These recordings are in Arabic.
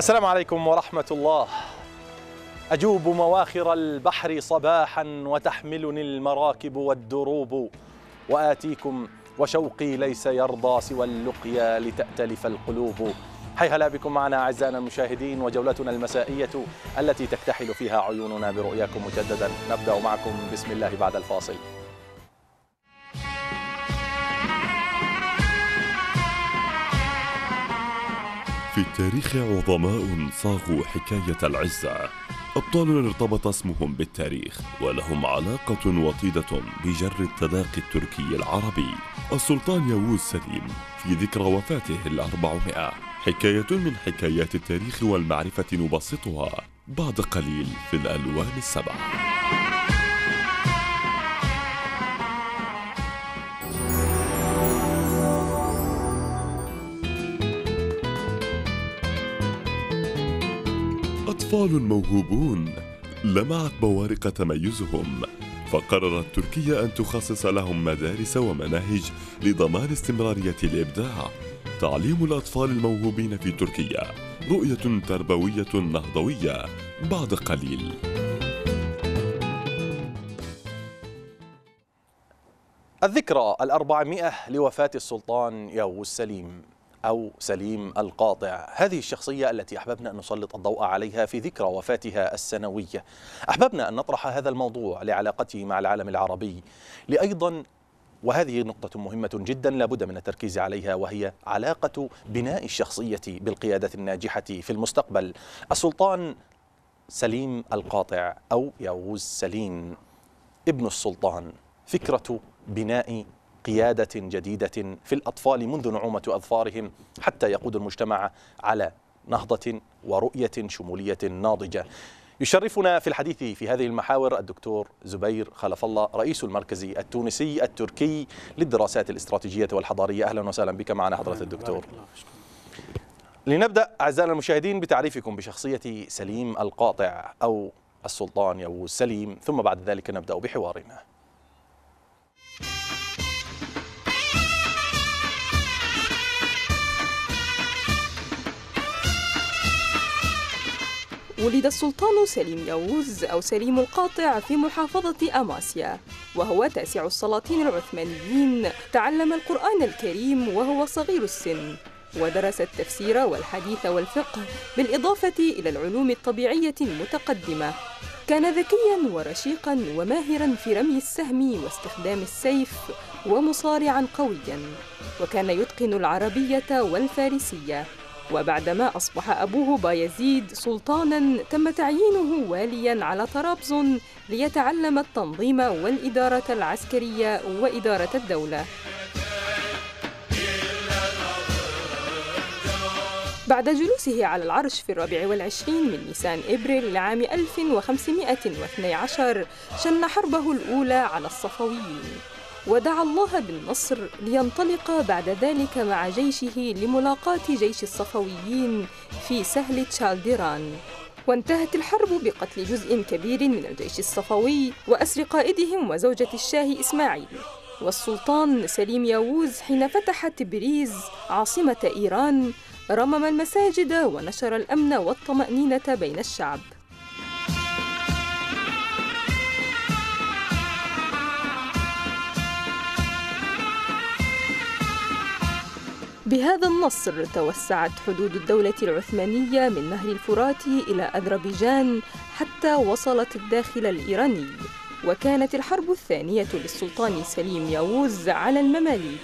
السلام عليكم ورحمة الله. أجوب مواخر البحر صباحا وتحملني المراكب والدروب، وآتيكم وشوقي ليس يرضى سوى اللقيا لتأتلف القلوب. هيهلا بكم معنا أعزائنا المشاهدين وجولتنا المسائية التي تكتحل فيها عيوننا برؤياكم مجددا. نبدأ معكم بسم الله بعد الفاصل. في التاريخ عظماء صاغوا حكاية العزة، أبطال ارتبط اسمهم بالتاريخ ولهم علاقة وطيدة بجر التلاقي التركي العربي. السلطان ياووز سليم في ذكرى وفاته 400 حكاية من حكايات التاريخ والمعرفة، نبسطها بعد قليل في الألوان السبعة. أطفال موهوبون لمعت بوارق تميزهم، فقررت تركيا أن تخصص لهم مدارس ومناهج لضمان استمرارية الإبداع. تعليم الأطفال الموهوبين في تركيا، رؤية تربوية نهضوية، بعد قليل. الذكرى 400 لوفاة السلطان ياووز سليم أو سليم القاطع، هذه الشخصية التي أحببنا أن نسلط الضوء عليها في ذكرى وفاتها السنوية. أحببنا أن نطرح هذا الموضوع لعلاقته مع العالم العربي، لأيضا وهذه نقطة مهمة جدا لابد من التركيز عليها، وهي علاقة بناء الشخصية بالقيادة الناجحة في المستقبل. السلطان سليم القاطع أو ياووز سليم ابن السلطان، فكرة بناء قيادة جديدة في الأطفال منذ نعومة أظفارهم حتى يقودوا المجتمع على نهضة ورؤية شمولية ناضجة. يشرفنا في الحديث في هذه المحاور الدكتور زبير خلف الله، رئيس المركز التونسي التركي للدراسات الاستراتيجية والحضارية. أهلا وسهلا بك معنا حضرة الدكتور. لنبدأ أعزائنا المشاهدين بتعريفكم بشخصية سليم القاطع أو السلطان ياووز سليم، ثم بعد ذلك نبدأ بحوارنا. ولد السلطان سليم ياووز أو سليم القاطع في محافظة آماسيا، وهو تاسع السلاطين العثمانيين. تعلم القرآن الكريم وهو صغير السن، ودرس التفسير والحديث والفقه، بالإضافة إلى العلوم الطبيعية المتقدمة. كان ذكياً ورشيقاً وماهراً في رمي السهم واستخدام السيف، ومصارعاً قوياً، وكان يتقن العربية والفارسية. وبعدما أصبح أبوه بايزيد سلطاناً، تم تعيينه والياً على طرابزون ليتعلم التنظيم والإدارة العسكرية وإدارة الدولة. بعد جلوسه على العرش في 24 من نيسان إبريل لعام 1512، شن حربه الأولى على الصفويين، ودعا الله بالنصر لينطلق بعد ذلك مع جيشه لملاقاة جيش الصفويين في سهل تشالديران. وانتهت الحرب بقتل جزء كبير من الجيش الصفوي وأسر قائدهم وزوجة الشاه إسماعيل. والسلطان سليم ياووز حين فتح تبريز عاصمة إيران، رمم المساجد ونشر الأمن والطمأنينة بين الشعب. بهذا النصر توسعت حدود الدولة العثمانية من نهر الفرات إلى أذربيجان حتى وصلت الداخل الإيراني. وكانت الحرب الثانية للسلطان سليم ياووز على المماليك،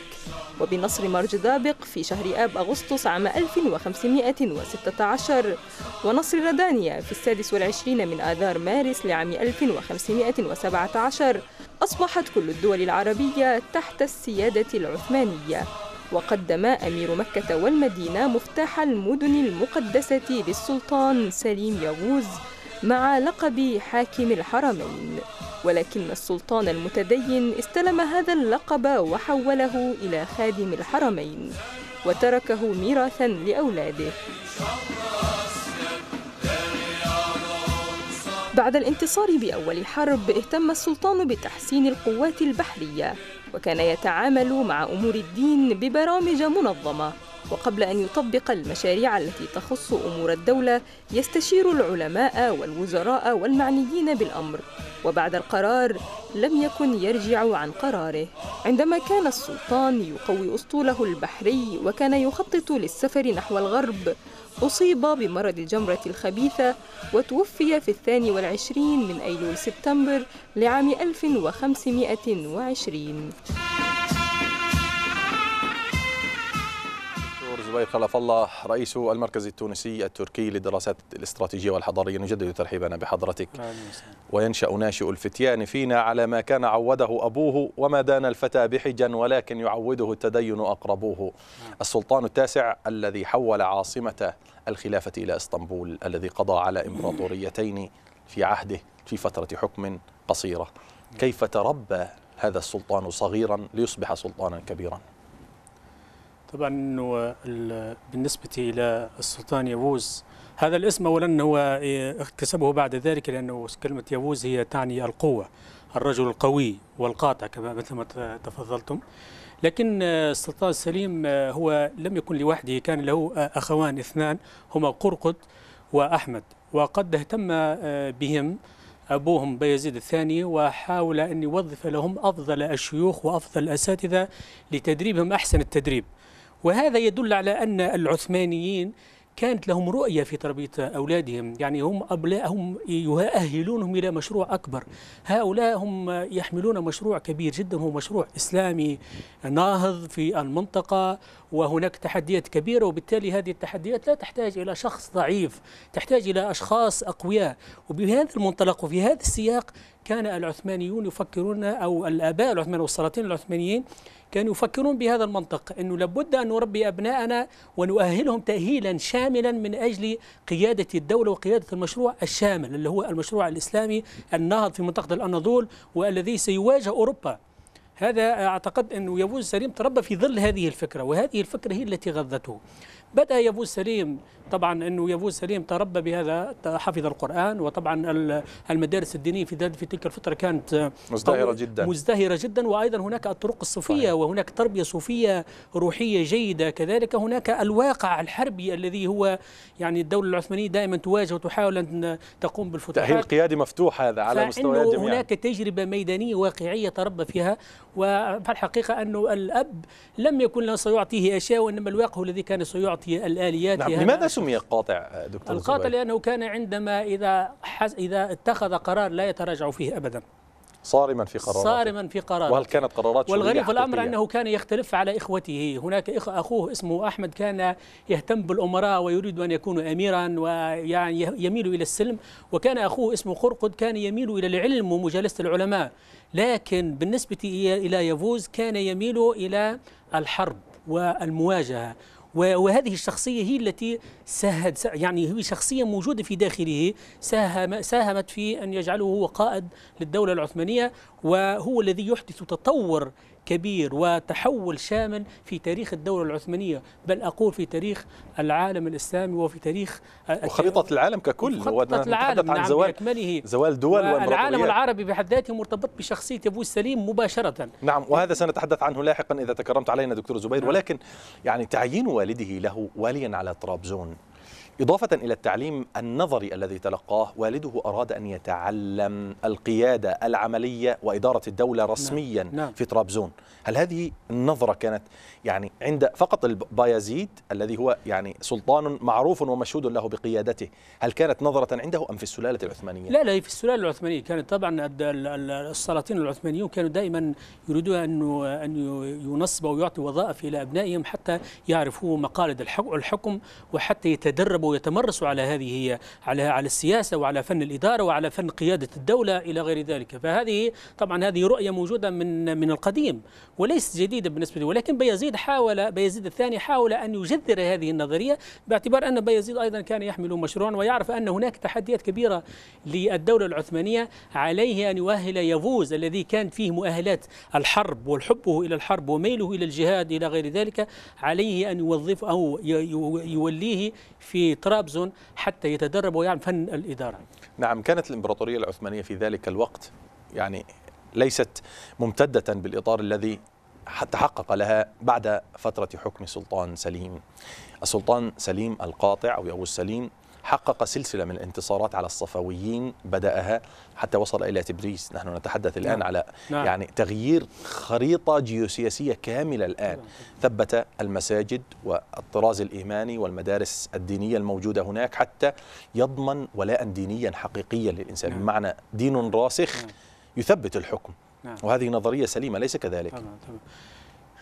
وبنصر مرج دابق في شهر آب أغسطس عام 1516، ونصر الريدانية في 26 من آذار مارس لعام 1517، أصبحت كل الدول العربية تحت السيادة العثمانية. وقدم أمير مكة والمدينة مفتاح المدن المقدسة للسلطان سليم ياووز مع لقب حاكم الحرمين، ولكن السلطان المتدين استلم هذا اللقب وحوله إلى خادم الحرمين، وتركه ميراثاً لأولاده. بعد الانتصار بأول الحرب، اهتم السلطان بتحسين القوات البحرية، وكان يتعامل مع أمور الدين ببرامج منظمة، وقبل أن يطبق المشاريع التي تخص أمور الدولة يستشير العلماء والوزراء والمعنيين بالأمر، وبعد القرار لم يكن يرجع عن قراره. عندما كان السلطان يقوي أسطوله البحري وكان يخطط للسفر نحو الغرب، أصيب بمرض الجمرة الخبيثة وتوفي في 22 من أيلول سبتمبر لعام 1520. زبير خلف الله رئيس المركز التونسي التركي للدراسات الاستراتيجية والحضارية، نجدد ترحيبنا بحضرتك. وينشأ ناشئ الفتيان فينا على ما كان عوده أبوه، وما دان الفتى بحجا ولكن يعوده التدين أقربوه. السلطان التاسع الذي حول عاصمة الخلافة إلى اسطنبول، الذي قضى على إمبراطوريتين في عهده في فترة حكم قصيرة. كيف تربى هذا السلطان صغيرا ليصبح سلطانا كبيرا؟ طبعا بالنسبة إلى السلطان ياووز، هذا الاسم أولا هو اكتسبه بعد ذلك، لأنه كلمة ياووز هي تعني القوة، الرجل القوي والقاطع كما مثل ما تفضلتم. لكن السلطان سليم هو لم يكن لوحده، كان له أخوان اثنان هما قرقد وأحمد، وقد اهتم بهم أبوهم بايزيد الثاني، وحاول أن يوظف لهم أفضل الشيوخ وأفضل الأساتذة لتدريبهم أحسن التدريب. وهذا يدل على أن العثمانيين كانت لهم رؤية في تربية أولادهم، يعني هم أبنائهم يؤهلونهم إلى مشروع أكبر. هؤلاء هم يحملون مشروع كبير جدا، هو مشروع إسلامي ناهض في المنطقة، وهناك تحديات كبيرة، وبالتالي هذه التحديات لا تحتاج إلى شخص ضعيف، تحتاج إلى أشخاص أقوياء. وبهذا المنطلق وفي هذا السياق كان العثمانيون يفكرون، أو الآباء العثمانيين والسلاطين العثمانيين كانوا يفكرون بهذا المنطق، أنه لابد أن نربي أبنائنا ونؤهلهم تأهيلا شاملا من أجل قيادة الدولة وقيادة المشروع الشامل، اللي هو المشروع الإسلامي الناهض في منطقة الأناضول والذي سيواجه أوروبا. هذا أعتقد أنه ياووز سليم تربى في ظل هذه الفكرة، وهذه الفكرة هي التي غذته. بدأ ياووز سليم طبعا، أنه ياووز سليم تربى بهذا، حفظ القرآن، وطبعا المدارس الدينية في تلك الفترة كانت مزدهرة جدا وأيضا هناك الطرق الصوفية. صحيح. وهناك تربية صوفية روحية جيدة، كذلك هناك الواقع الحربي الذي هو يعني الدولة العثمانية دائما تواجه وتحاول أن تقوم بالفتوحات. تأهيل قيادي مفتوح هذا على مستوى الجميع، هناك تجربة ميدانية واقعية تربى فيها. وفي الحقيقة أنه الأب لم يكن سيعطيه أشياء، وإنما الواقع الذي كان سيعطي الآليات. نعم. لماذا سمي القاطع دكتور؟ القاطع لأنه كان عندما إذا اتخذ قرار لا يتراجع فيه أبدا، صارما في قراراته وهل كانت قراراته؟ والغريب في الأمر أنه كان يختلف على إخوته. هناك أخوه اسمه أحمد كان يهتم بالأمراء ويريد أن يكون أميرا ويعني يميل إلى السلم، وكان أخوه اسمه قرقد كان يميل إلى العلم ومجالسة العلماء. لكن بالنسبة إلى ياووز كان يميل إلى الحرب والمواجهة، وهذه الشخصية هي التي ساهمت، يعني هي شخصية موجودة في داخله ساهمت في أن يجعله هو قائد للدولة العثمانية، وهو الذي يحدث تطور كبير وتحول شامل في تاريخ الدولة العثمانية، بل أقول في تاريخ العالم الإسلامي وفي تاريخ وخريطة العالم ككل. خريطة العالم عن زوال دول والعالم العربي بحد ذاته مرتبط بشخصية ياووز سليم مباشرة. نعم، وهذا سنتحدث عنه لاحقا إذا تكرمت علينا دكتور زبير. نعم. ولكن يعني تعيين والده له واليا على طرابزون إضافة إلى التعليم النظري الذي تلقاه، والده أراد أن يتعلم القيادة العملية وإدارة الدولة رسميا. نعم. في طرابزون. هل هذه النظرة كانت يعني عند فقط البايزيد الذي هو يعني سلطان معروف ومشهود له بقيادته، هل كانت نظرة عنده أم في السلالة العثمانية؟ لا في السلالة العثمانية كانت طبعا. السلاطين العثمانيون كانوا دائما يريدون أن ينصبوا ويعطوا وظائف إلى أبنائهم حتى يعرفوا مقالد الحكم، وحتى يتدربوا ويتمرسوا على هذه على السياسة وعلى فن الإدارة وعلى فن قيادة الدولة إلى غير ذلك. فهذه طبعا هذه رؤية موجودة من القديم وليس جديدة بالنسبة له. ولكن بايزيد الثاني حاول أن يجذر هذه النظرية، باعتبار أن بايزيد أيضا كان يحمل مشروعا ويعرف أن هناك تحديات كبيرة للدولة العثمانية، عليه أن يؤهل ياووز الذي كان فيه مؤهلات الحرب وحبه إلى الحرب وميله إلى الجهاد إلى غير ذلك، عليه أن يوظفه أو يوليه في طرابزون حتى يتدرب ويعلم فن الإدارة. نعم، كانت الإمبراطورية العثمانية في ذلك الوقت يعني ليست ممتدة بالإطار الذي تحقق لها بعد فترة حكم السلطان سليم. السلطان سليم القاطع أو ياووز سليم حقق سلسلة من الانتصارات على الصفويين بدأها حتى وصل إلى تبريز. نحن نتحدث الآن على يعني تغيير خريطة جيوسياسية كاملة الآن. ثبت المساجد والطراز الإيماني والمدارس الدينية الموجودة هناك حتى يضمن ولاء دينيا حقيقيا للإنسان، بمعنى دين راسخ يثبت الحكم. وهذه نظرية سليمة، ليس كذلك؟ طبعا.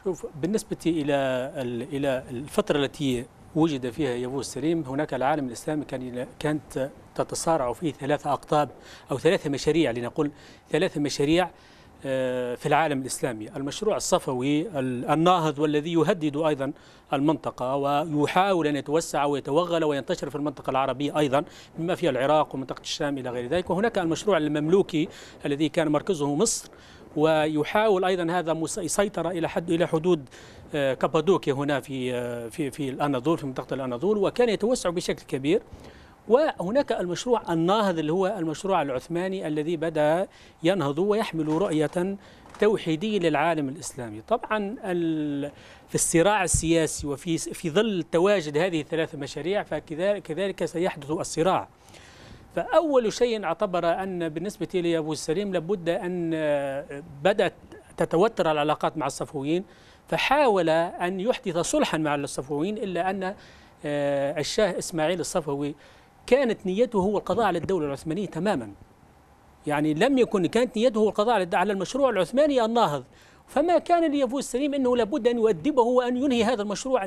شوف، بالنسبة إلى الفترة التي وجد فيها ياووز سليم، هناك العالم الإسلامي كانت تتصارع فيه ثلاثة أقطاب أو ثلاثة مشاريع، لنقول ثلاثة مشاريع في العالم الإسلامي: المشروع الصفوي الناهض والذي يهدد أيضا المنطقة ويحاول أن يتوسع ويتوغل وينتشر في المنطقة العربية أيضا بما فيها العراق ومنطقة الشام إلى غير ذلك، وهناك المشروع المملوكي الذي كان مركزه مصر ويحاول أيضا هذا يسيطر إلى حدود كابادوكيا هنا في في في الأناضول، في منطقة الأناضول، وكان يتوسع بشكل كبير. وهناك المشروع الناهض اللي هو المشروع العثماني الذي بدأ ينهض ويحمل رؤية توحيدية للعالم الإسلامي. طبعا في الصراع السياسي وفي ظل تواجد هذه الثلاث مشاريع فكذلك سيحدث الصراع. فأول شيء اعتبر أن بالنسبة لياووز سليم لابد أن بدأت تتوتر العلاقات مع الصفويين، فحاول أن يحدث صلحا مع الصفويين، إلا أن الشاه إسماعيل الصفوي كانت نيته هو القضاء على الدولة العثمانية تماما، يعني لم يكن كانت نيته هو القضاء على المشروع العثماني الناهض. فما كان لياووز سليم أنه لابد أن يؤدبه وأن ينهي هذا المشروع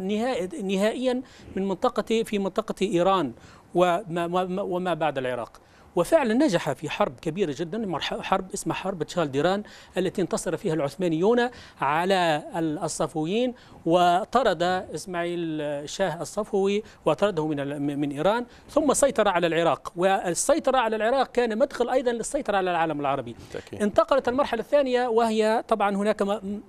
نهائيا من منطقة إيران وما بعد العراق. وفعلا نجح في حرب كبيرة جدا، حرب اسمها حرب تشالديران، التي انتصر فيها العثمانيون على الصفويين وطرد إسماعيل الشاه الصفوي وطرده من إيران، ثم سيطر على العراق، والسيطرة على العراق كان مدخل أيضا للسيطرة على العالم العربي. انتقلت المرحلة الثانية، وهي طبعا هناك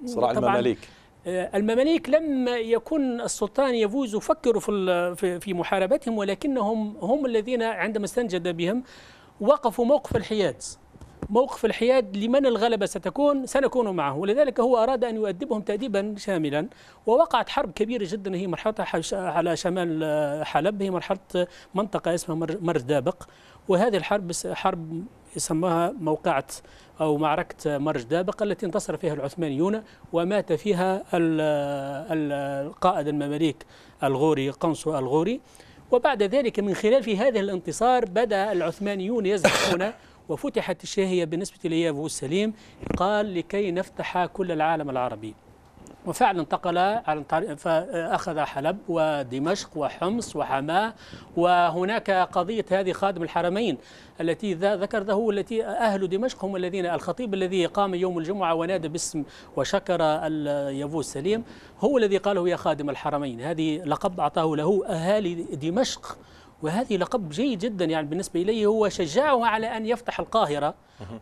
صراع المماليك. المماليك لم يكن السلطان ياووز يفكر في محاربتهم، ولكنهم هم الذين عندما استنجد بهم وقفوا موقف الحياد، موقف الحياد لمن الغلبة سنكون معه، ولذلك هو أراد أن يؤدبهم تأديبا شاملا. ووقعت حرب كبيرة جدا، هي مرحلتها على شمال حلب، هي مرحلة منطقة اسمها مرج دابق، وهذه الحرب حرب يسموها موقعة أو معركة مرج دابق، التي انتصر فيها العثمانيون ومات فيها القائد المماليك الغوري، قنصو الغوري. وبعد ذلك من خلال في هذا الانتصار بدأ العثمانيون يزحفون وفتحت الشهية بالنسبة لياووز سليم، قال لكي نفتح كل العالم العربي. وفعلا انتقل عن طريق، فأخذ حلب ودمشق وحمص وحماه، وهناك قضية هذه خادم الحرمين التي ذكر له، التي أهل دمشق هم الذين الخطيب الذي قام يوم الجمعة ونادى باسم وشكر ياووز سليم هو الذي قاله يا خادم الحرمين، هذه لقب أعطاه له أهالي دمشق، وهذه لقب جيد جدا يعني بالنسبة إليه، هو شجعه على أن يفتح القاهرة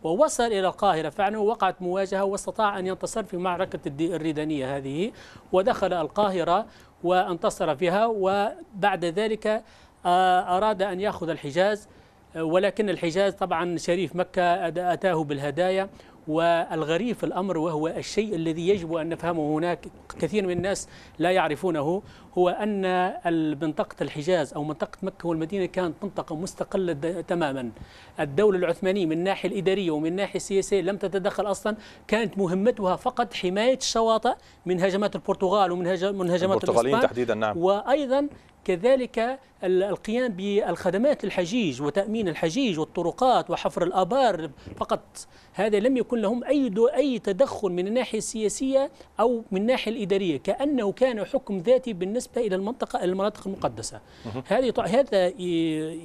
ووصل إلى القاهرة فعلا، وقعت مواجهة واستطاع أن ينتصر في معركة الريدانية هذه، ودخل القاهرة وانتصر فيها. وبعد ذلك أراد أن يأخذ الحجاز، ولكن الحجاز طبعا شريف مكة أتاه بالهدايا. والغريب في الأمر وهو الشيء الذي يجب أن نفهمه، هناك كثير من الناس لا يعرفونه، هو أن منطقة الحجاز أو منطقة مكة والمدينة كانت منطقة مستقلة تماما. الدولة العثمانية من الناحية الإدارية ومن الناحية السياسية لم تتدخل أصلا، كانت مهمتها فقط حماية الشواطئ من هجمات البرتغال ومن هجمات البرتغاليين تحديدا. نعم. وأيضا كذلك القيام بالخدمات للحجيج وتأمين الحجيج والطرقات وحفر الآبار فقط، هذا لم يكن لهم أي تدخل من الناحية السياسية أو من الناحية الإدارية، كأنه كان حكم ذاتي بالنسبة إلى المناطق المقدسة. هذا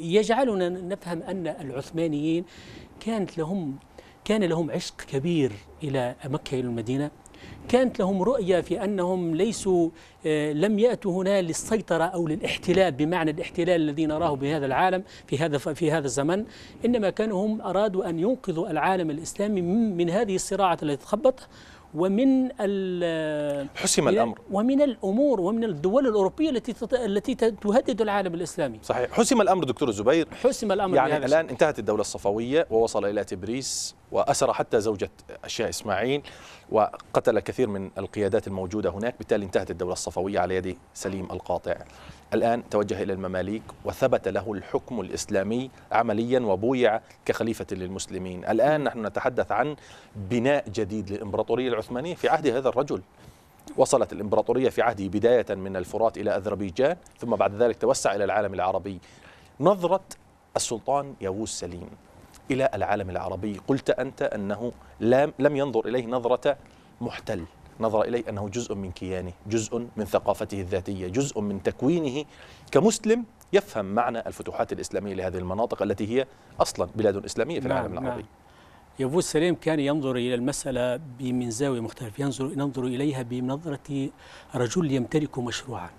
يجعلنا نفهم أن العثمانيين كان لهم عشق كبير إلى مكة إلى المدينة، كانت لهم رؤية في أنهم لم يأتوا هنا للسيطرة أو للاحتلال، بمعنى الاحتلال الذي نراه بهذا العالم في هذا الزمن، إنما كانوا هم أرادوا أن ينقذوا العالم الإسلامي من هذه الصراعة التي تخبط، ومن حسم الأمر ومن الأمور ومن الدول الأوروبية التي تهدد العالم الإسلامي. صحيح، حسم الأمر دكتور الزبير، حسم الأمر. يعني الآن انتهت الدولة الصفوية ووصل إلى تبريس وأسر حتى زوجة الشاه إسماعيل وقتل كثير من القيادات الموجودة هناك، بالتالي انتهت الدولة الصفوية على يد سليم القاطع. الآن توجه إلى المماليك وثبت له الحكم الإسلامي عمليا وبويع كخليفة للمسلمين. الآن نحن نتحدث عن بناء جديد للإمبراطورية العثمانية في عهد هذا الرجل. وصلت الإمبراطورية في عهده بداية من الفرات إلى أذربيجان، ثم بعد ذلك توسع إلى العالم العربي. نظرة السلطان ياووز سليم إلى العالم العربي، قلت أنت أنه لم ينظر إليه نظرة محتل، نظر إليه أنه جزء من كيانه، جزء من ثقافته الذاتية، جزء من تكوينه كمسلم يفهم معنى الفتوحات الإسلامية لهذه المناطق التي هي أصلا بلاد إسلامية في العالم العربي. ياووز سليم كان ينظر إلى المسألة من زاوية مختلفة، ينظر إليها بنظرة رجل يمتلك مشروعا،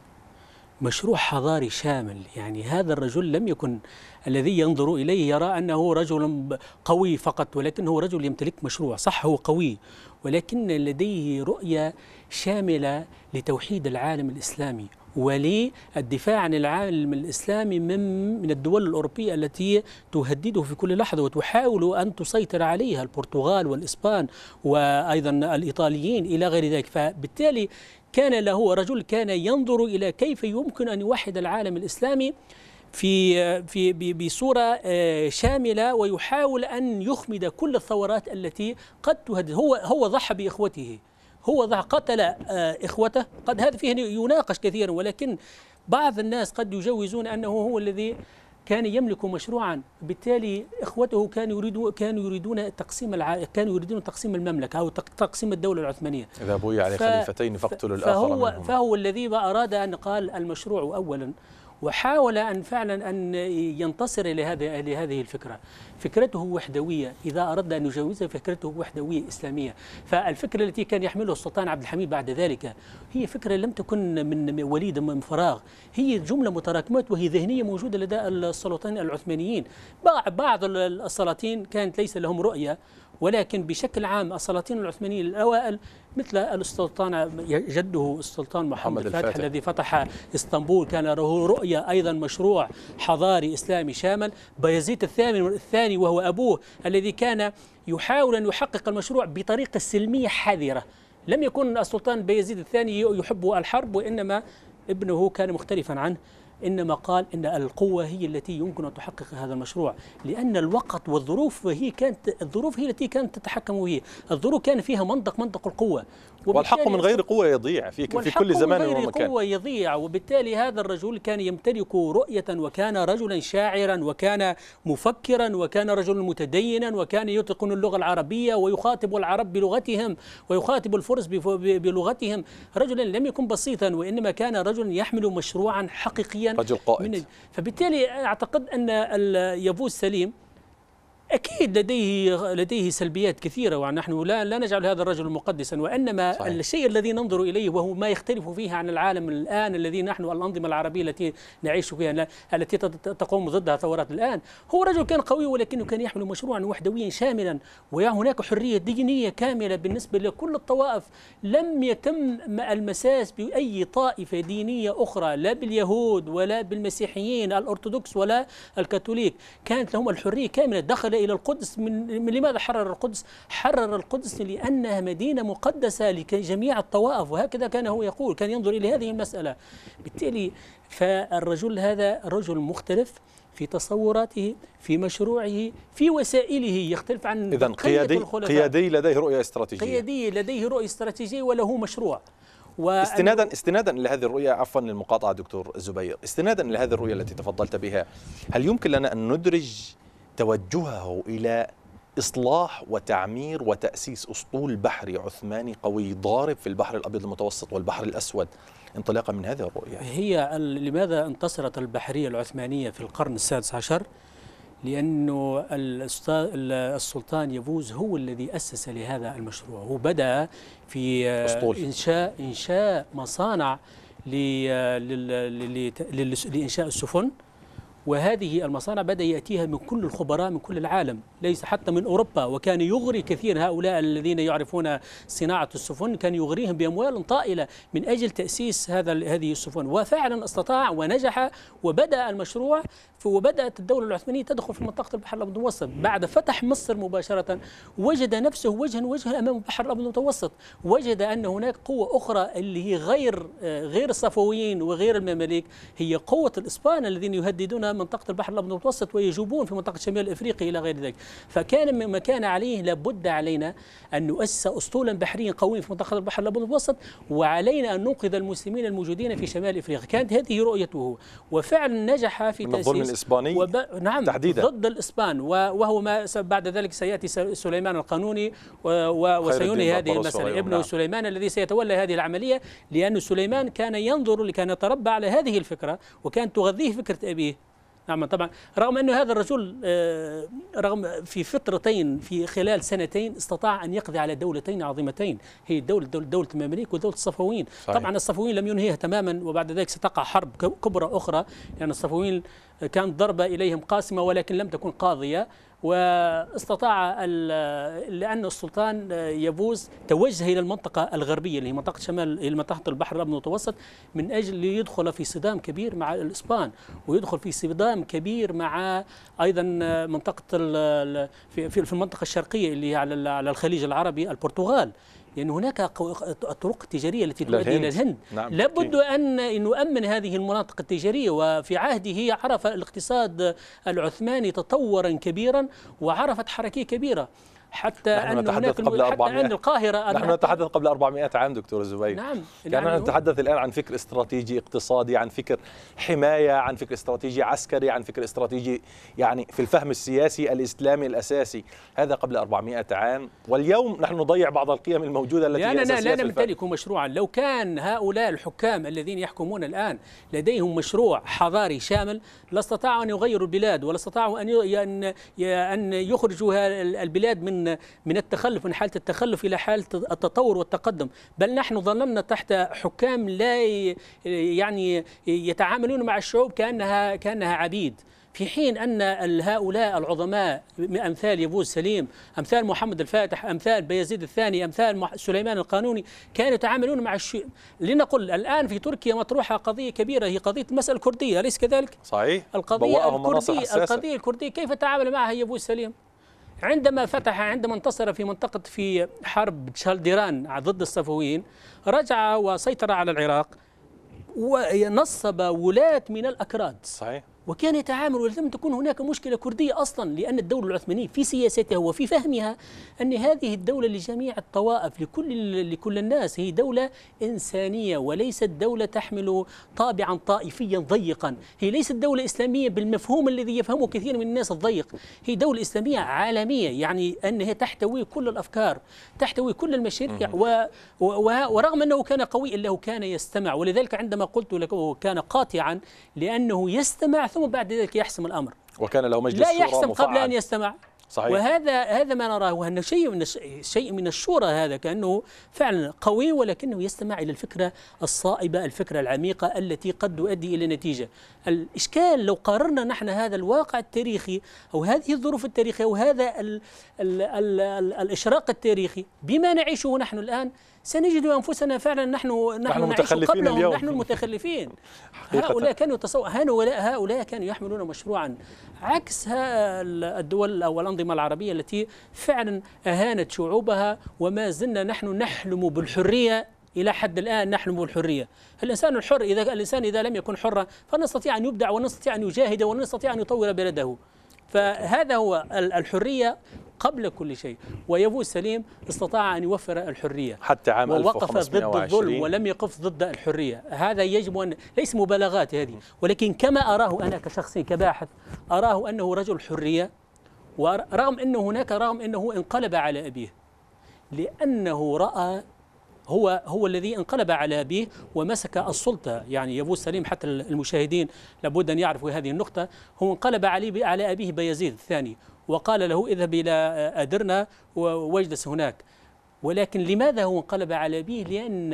مشروع حضاري شامل. يعني هذا الرجل لم يكن الذي ينظر إليه يرى أنه رجل قوي فقط، ولكنه رجل يمتلك مشروع. صح هو قوي، ولكن لديه رؤية شاملة لتوحيد العالم الإسلامي وللدفاع عن العالم الإسلامي من الدول الأوروبية التي تهدده في كل لحظة وتحاول أن تسيطر عليها، البرتغال والإسبان وأيضا الإيطاليين إلى غير ذلك. فبالتالي كان له رجل كان ينظر إلى كيف يمكن أن يوحد العالم الإسلامي في بصورة شاملة، ويحاول أن يخمد كل الثورات التي قد تهدد. هو ضحى بإخوته، هو قتل إخوته. قد هذا فيه يناقش كثيرا، ولكن بعض الناس قد يجوزون أنه هو الذي كان يملك مشروعا، بالتالي إخوته كانوا يريدون تقسيم المملكة أو تقسيم الدولة العثمانية. إذا بوي على خليفتين فاقتلوا الآخر منهم. فهو الذي أراد أن قال المشروع أولا، وحاول أن فعلا أن ينتصر لهذه الفكرة. فكرته وحدوية، إذا أردنا أن نجاوزها فكرته وحدوية إسلامية. فالفكرة التي كان يحملها السلطان عبد الحميد بعد ذلك هي فكرة لم تكن من وليد من فراغ، هي جملة متراكمات وهي ذهنية موجودة لدى السلاطين العثمانيين. بعض السلاطين كانت ليس لهم رؤية، ولكن بشكل عام السلاطين العثمانيين الأوائل مثل السلطان جده السلطان محمد الفاتح الذي فتح اسطنبول، كان له رؤية أيضا، مشروع حضاري إسلامي شامل. بايزيد الثاني وهو أبوه الذي كان يحاول أن يحقق المشروع بطريقة سلمية حذرة. لم يكن السلطان بايزيد الثاني يحب الحرب، وإنما ابنه كان مختلفا عنه، إنما قال إن القوة هي التي يمكن أن تحقق هذا المشروع، لأن الوقت والظروف هي التي كانت تتحكم فيه. الظروف كان فيها منطق القوة، والحق من غير قوة يضيع في كل زمان ومكان. والحق من غير قوة يضيع، وبالتالي هذا الرجل كان يمتلك رؤية، وكان رجلا شاعرا، وكان مفكرا، وكان رجلا متدينا، وكان يتقن اللغة العربية ويخاطب العرب بلغتهم ويخاطب الفرس بلغتهم. رجلا لم يكن بسيطا، وإنما كان رجلا يحمل مشروعا حقيقيا، رجل قائد. فبالتالي أعتقد أن ياووز سليم أكيد لديه سلبيات كثيرة، ونحن لا نجعل هذا الرجل مقدسا، وإنما صحيح. الشيء الذي ننظر إليه وهو ما يختلف فيه عن العالم الآن الذي نحن الأنظمة العربية التي نعيش فيها التي تقوم ضدها ثورات الآن، هو رجل كان قوي ولكنه كان يحمل مشروعا وحدويا شاملا، وهناك حرية دينية كاملة بالنسبة لكل الطوائف. لم يتم المساس بأي طائفة دينية أخرى، لا باليهود ولا بالمسيحيين الأرثوذكس ولا الكاثوليك، كانت لهم الحرية كاملة. دخل إلى القدس من لماذا حرر القدس؟ حرر القدس لأنها مدينة مقدسة لجميع الطوائف، وهكذا كان هو يقول، كان ينظر إلى هذه المسألة. بالتالي فالرجل هذا رجل مختلف في تصوراته، في مشروعه، في وسائله، يختلف عن إذن قيادي لديه رؤية استراتيجية، قيادي لديه رؤية استراتيجية وله مشروع. استنادا لهذه الرؤية، عفوا للمقاطعة دكتور زبير، استنادا لهذه الرؤية التي تفضلت بها، هل يمكن لنا أن ندرج توجهه إلى إصلاح وتعمير وتأسيس أسطول بحري عثماني قوي ضارب في البحر الأبيض المتوسط والبحر الأسود انطلاقا من هذه الرؤية؟ هي لماذا انتصرت البحرية العثمانية في القرن السادس عشر؟ لأنه السلطان ياووز هو الذي أسس لهذا المشروع. هو بدأ في إنشاء مصانع لإنشاء السفن، وهذه المصانع بدأ يأتيها من كل الخبراء من كل العالم، ليس حتى من أوروبا، وكان يغري كثير هؤلاء الذين يعرفون صناعة السفن، كان يغريهم بأموال طائلة من أجل تأسيس هذه السفن، وفعلا استطاع ونجح وبدأ المشروع، وبدأت الدولة العثمانية تدخل في منطقة البحر الأبيض المتوسط. بعد فتح مصر مباشرة وجد نفسه وجها أمام البحر الأبيض المتوسط، وجد أن هناك قوة أخرى اللي هي غير الصفويين وغير المماليك، هي قوة الإسبان الذين يهددون منطقة البحر الأبيض المتوسط ويجوبون في منطقة شمال أفريقيا إلى غير ذلك. فكان مما كان عليه لابد علينا أن نؤسس أسطولا بحريا قويا في منطقة البحر الأبيض المتوسط، وعلينا أن ننقذ المسلمين الموجودين في شمال أفريقيا، كانت هذه رؤيته، وفعلا نجح في تأسيس نعم تحديدا ضد الإسبان، وهو ما بعد ذلك سيأتي سليمان القانوني وسينهي هذه المسألة، ابنه سليمان الذي سيتولى هذه العملية، لأن سليمان كان ينظر كان يتربى على هذه الفكرة وكان تغذيه فكرة أبيه. نعم طبعا، رغم أن هذا الرجل رغم في فترتين في خلال سنتين استطاع أن يقضي على دولتين عظيمتين، هي دولة المماليك ودولة الصفويين. طبعا الصفويين لم ينهيها تماما، وبعد ذلك ستقع حرب كبرى أخرى، لأن يعني الصفويين كانت ضربة إليهم قاسمة ولكن لم تكن قاضية، واستطاع لأن السلطان ياووز توجه إلى المنطقة الغربية اللي هي منطقة شمال منطقة البحر الأبيض المتوسط من أجل ليدخل في صدام كبير مع الإسبان، ويدخل في صدام كبير مع أيضا منطقة في المنطقة الشرقية اللي هي على الخليج العربي البرتغال، لأن يعني هناك الطرق التجارية التي تؤدي إلى الهند. نعم. لابد أن نؤمن هذه المناطق التجارية، وفي عهده عرف الاقتصاد العثماني تطورا كبيرا وعرفت حركية كبيرة، حتى أن هناك أن القاهرة نحن نتحدث قبل 400 عام دكتور زبير. نعم. يعني نحن نتحدث الآن عن فكر استراتيجي اقتصادي، عن فكر حماية، عن فكر استراتيجي عسكري، عن فكر استراتيجي يعني في الفهم السياسي الإسلامي الأساسي، هذا قبل 400 عام، واليوم نحن نضيع بعض القيم الموجودة التي هي أساسية. لا نمتلك مشروعا، لو كان هؤلاء الحكام الذين يحكمون الآن لديهم مشروع حضاري شامل لاستطاعوا أن يغيروا البلاد، ولا استطاعوا أن يخرجوا البلاد من التخلف، من حالة التخلف إلى حالة التطور والتقدم، بل نحن ظللنا تحت حكام لا يعني يتعاملون مع الشعوب كأنها عبيد، في حين أن هؤلاء العظماء أمثال ياووز سليم، أمثال محمد الفاتح، أمثال بايزيد الثاني، أمثال سليمان القانوني، كانوا يتعاملون مع الشيء. لنقل الآن في تركيا مطروحة قضية كبيرة، هي قضية المسألة الكردية، أليس كذلك؟ صحيح. القضية الكردية كيف تعامل معها ياووز سليم؟ عندما انتصر في حرب تشالديران ضد الصفويين، رجع وسيطر على العراق ونصب ولاة من الأكراد. صحيح. وكان يتعامل، ولم تكون هناك مشكلة كردية أصلا، لأن الدولة العثمانية في سياستها وفي فهمها أن هذه الدولة لجميع الطوائف، لكل الناس، هي دولة إنسانية وليست دولة تحمل طابعا طائفيا ضيقا، هي ليست دولة إسلامية بالمفهوم الذي يفهمه كثير من الناس الضيق، هي دولة إسلامية عالمية، يعني أنها تحتوي كل الأفكار، تحتوي كل المشاريع، ورغم أنه كان قوي إلا هو كان يستمع، ولذلك عندما قلت لك كان قاطعا، لأنه يستمع ثم بعد ذلك يحسم الأمر، وكان له مجلس لا يحسم مفعل قبل أن يستمع. صحيح. وهذا ما نراه، وأنه شيء من الشورى، هذا كأنه فعلا قوي ولكنه يستمع إلى الفكرة الصائبة، الفكرة العميقة التي قد تؤدي إلى نتيجة. الإشكال لو قارنا نحن هذا الواقع التاريخي أو هذه الظروف التاريخية أو هذا الإشراق التاريخي بما نعيشه نحن الآن، سنجد أنفسنا فعلا نحن متخلفين اليوم، نحن المتخلفين. هؤلاء كانوا يحملون مشروعا عكس الدول أو الأنظمة العربية التي فعلا أهانت شعوبها، وما زلنا نحن نحلم بالحرية إلى حد الآن، نحلم بالحرية. الإنسان الحر، إذا لم يكن حرا فنستطيع أن يبدع ونستطيع أن يجاهد ونستطيع أن يطور بلده، فهذا هو الحرية قبل كل شيء. وياووز سليم استطاع أن يوفر الحرية حتى عام 1520، ووقف ضد الظلم ولم يقف ضد الحرية. هذا يجب أن ليس مبالغات هذه، ولكن كما أراه أنا كشخص كباحث، أراه أنه رجل حرية، رغم أنه انقلب على أبيه، لأنه رأى هو الذي انقلب على أبيه ومسك السلطة. يعني ياووز سليم، حتى المشاهدين لابد أن يعرفوا هذه النقطة، هو انقلب على أبيه بايزيد الثاني وقال له اذهب إلى أدرنا واجلس هناك، ولكن لماذا هو انقلب على أبيه؟ لأن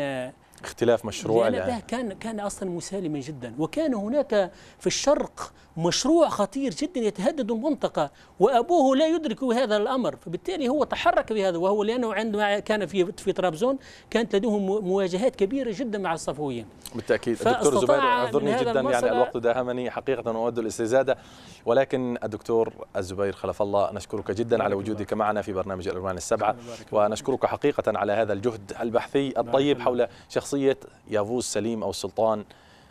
اختلاف مشروع، لأن أباه كان أصلا مسالما جدا، وكان هناك في الشرق مشروع خطير جدا يتهدد المنطقة وأبوه لا يدرك هذا الأمر، فبالتالي هو تحرك بهذا، وهو لأنه عندما كان في طرابزون كانت لديهم مواجهات كبيرة جدا مع الصفويين. بالتأكيد دكتور زبير، أعذرني جدا يعني الوقت داهمني حقيقة وأود الاستزادة، ولكن الدكتور الزبير خلف الله نشكرك جدا على وجودك معنا في برنامج الألوان السبعة، ونشكرك حقيقة على هذا الجهد البحثي الطيب حول شخصية ياووز سليم أو السلطان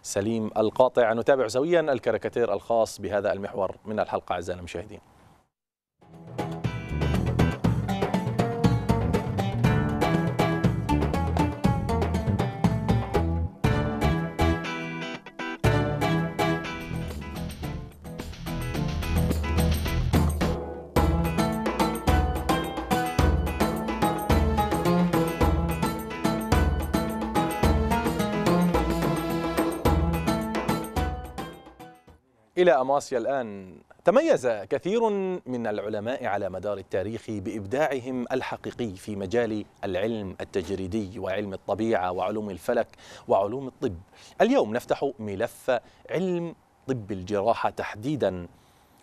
سليم القاطع. نتابع سويا الكاريكاتير الخاص بهذا المحور من الحلقة أعزائنا المشاهدين. إلى أماسيا الآن. تميز كثير من العلماء على مدار التاريخ بإبداعهم الحقيقي في مجال العلم التجريدي وعلم الطبيعة وعلوم الفلك وعلوم الطب. اليوم نفتح ملف علم طب الجراحة تحديدا.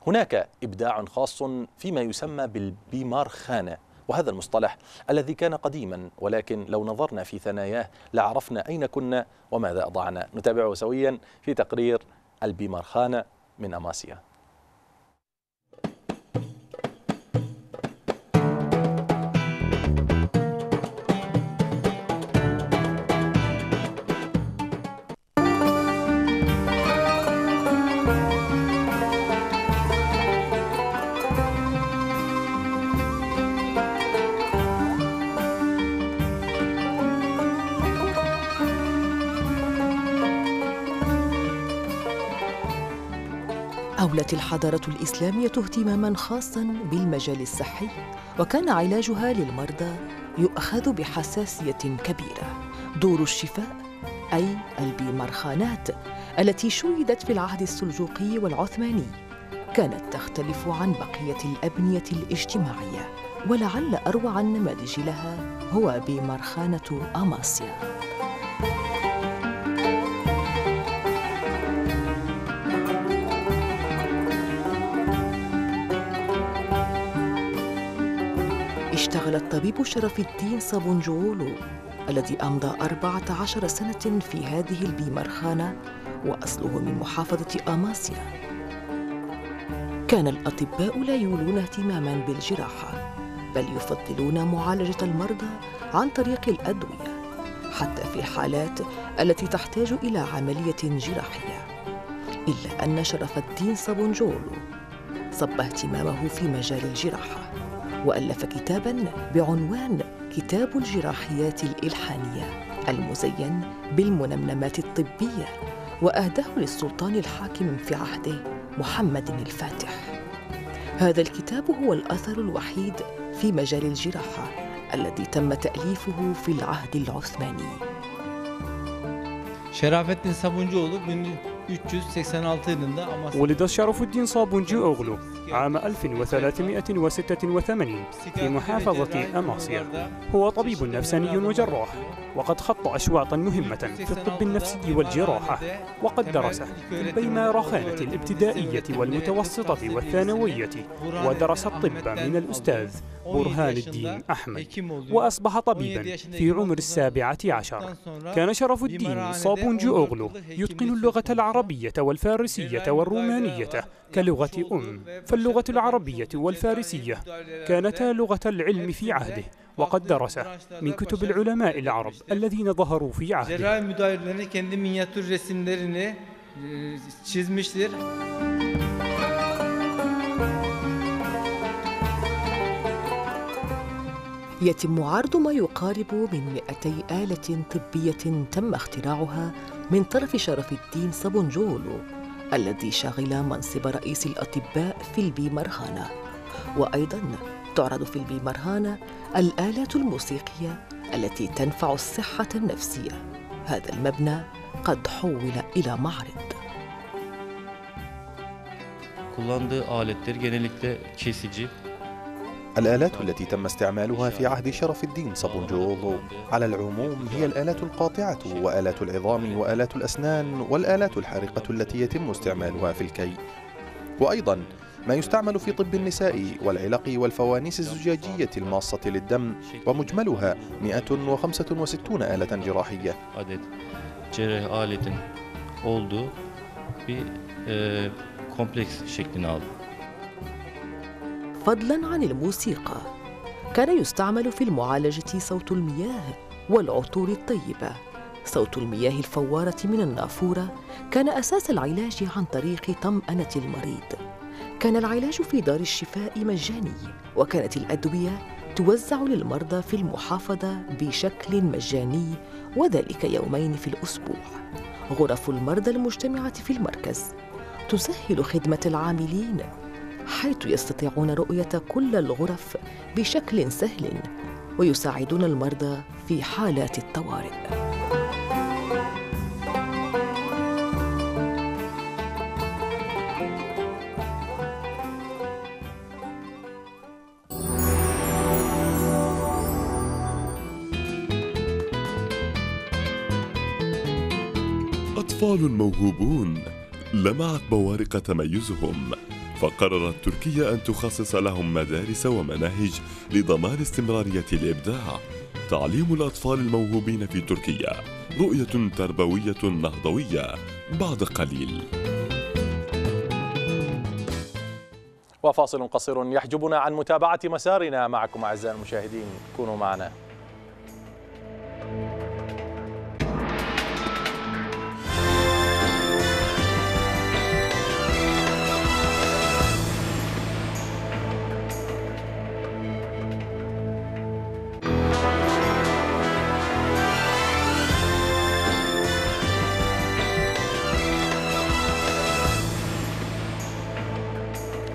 هناك إبداع خاص فيما يسمى بالبيمارخانة، وهذا المصطلح الذي كان قديما ولكن لو نظرنا في ثناياه لعرفنا أين كنا وماذا أضعنا. نتابعه سويا في تقرير البيمارخانة من أماسيا. أولت الحضارة الإسلامية اهتماماً خاصاً بالمجال الصحي، وكان علاجها للمرضى يؤخذ بحساسية كبيرة. دور الشفاء أي البيمارخانات التي شيدت في العهد السلجوقي والعثماني كانت تختلف عن بقية الأبنية الاجتماعية، ولعل أروع النماذج لها هو بيمارخانة أماسيا. اشتغل الطبيب شرف الدين صابونجي أوغلو الذي أمضى 14 سنة في هذه البيمارخانة، وأصله من محافظة أماسيا. كان الأطباء لا يولون اهتماماً بالجراحة، بل يفضلون معالجة المرضى عن طريق الأدوية، حتى في الحالات التي تحتاج إلى عملية جراحية. إلا أن شرف الدين صابونجي أوغلو صب اهتمامه في مجال الجراحة، وألف كتاباً بعنوان كتاب الجراحيات الإلحانية المزين بالمنمنمات الطبية، وأهداه للسلطان الحاكم في عهده محمد الفاتح. هذا الكتاب هو الأثر الوحيد في مجال الجراحة الذي تم تأليفه في العهد العثماني. شرف الدين صابونجي أوغلو من 386 yılında Amasya. ولد شرف الدين صابونجي أوغلو عام 1386 في محافظة أماسيا. هو طبيب نفساني وجراح، وقد خط أشواطا مهمة في الطب النفسي والجراحة، وقد درس في البيمارخانة الابتدائية والمتوسطة والثانوية، ودرس الطب من الأستاذ برهان الدين أحمد، وأصبح طبيبا في عمر 17. كان شرف الدين صابونجي أوغلو يتقن اللغة العربية والفارسية والرومانية كلغة أم، فاللغة العربية والفارسية كانتا لغة العلم في عهده، وقد درس من كتب العلماء العرب الذين ظهروا في عهده. يتم عرض ما يقارب من 200 آلة طبية تم اختراعها من طرف شرف الدين صابونجي أوغلو الذي شغل منصب رئيس الأطباء في البيمارخانة. وأيضاً تعرض في البيمارخانة الآلات الموسيقية التي تنفع الصحة النفسية. هذا المبنى قد حول إلى معرض. kullandığı aletler genellikle kesici. الآلات التي تم استعمالها في عهد شرف الدين صابونجي أوغلو على العموم هي الآلات القاطعة وآلات العظام وآلات الأسنان والآلات الحارقة التي يتم استعمالها في الكي، وأيضا ما يستعمل في طب النساء والعلق والفوانيس الزجاجية الماصة للدم، ومجملها 165 آلة جراحية. فضلا عن الموسيقى، كان يستعمل في المعالجة صوت المياه والعطور الطيبة. صوت المياه الفوارة من النافورة كان أساس العلاج عن طريق طمأنة المريض. كان العلاج في دار الشفاء مجاني، وكانت الأدوية توزع للمرضى في المحافظة بشكل مجاني، وذلك يومين في الأسبوع. غرف المرضى المجتمعة في المركز تسهل خدمة العاملين، حيث يستطيعون رؤية كل الغرف بشكل سهل، ويساعدون المرضى في حالات الطوارئ. أطفال موهوبون لمعت بوارق تميزهم، فقررت تركيا أن تخصص لهم مدارس ومناهج لضمان استمرارية الإبداع. تعليم الأطفال الموهوبين في تركيا رؤية تربوية نهضوية بعد قليل. وفاصل قصير يحجبنا عن متابعة مسارنا معكم أعزائي المشاهدين، كونوا معنا.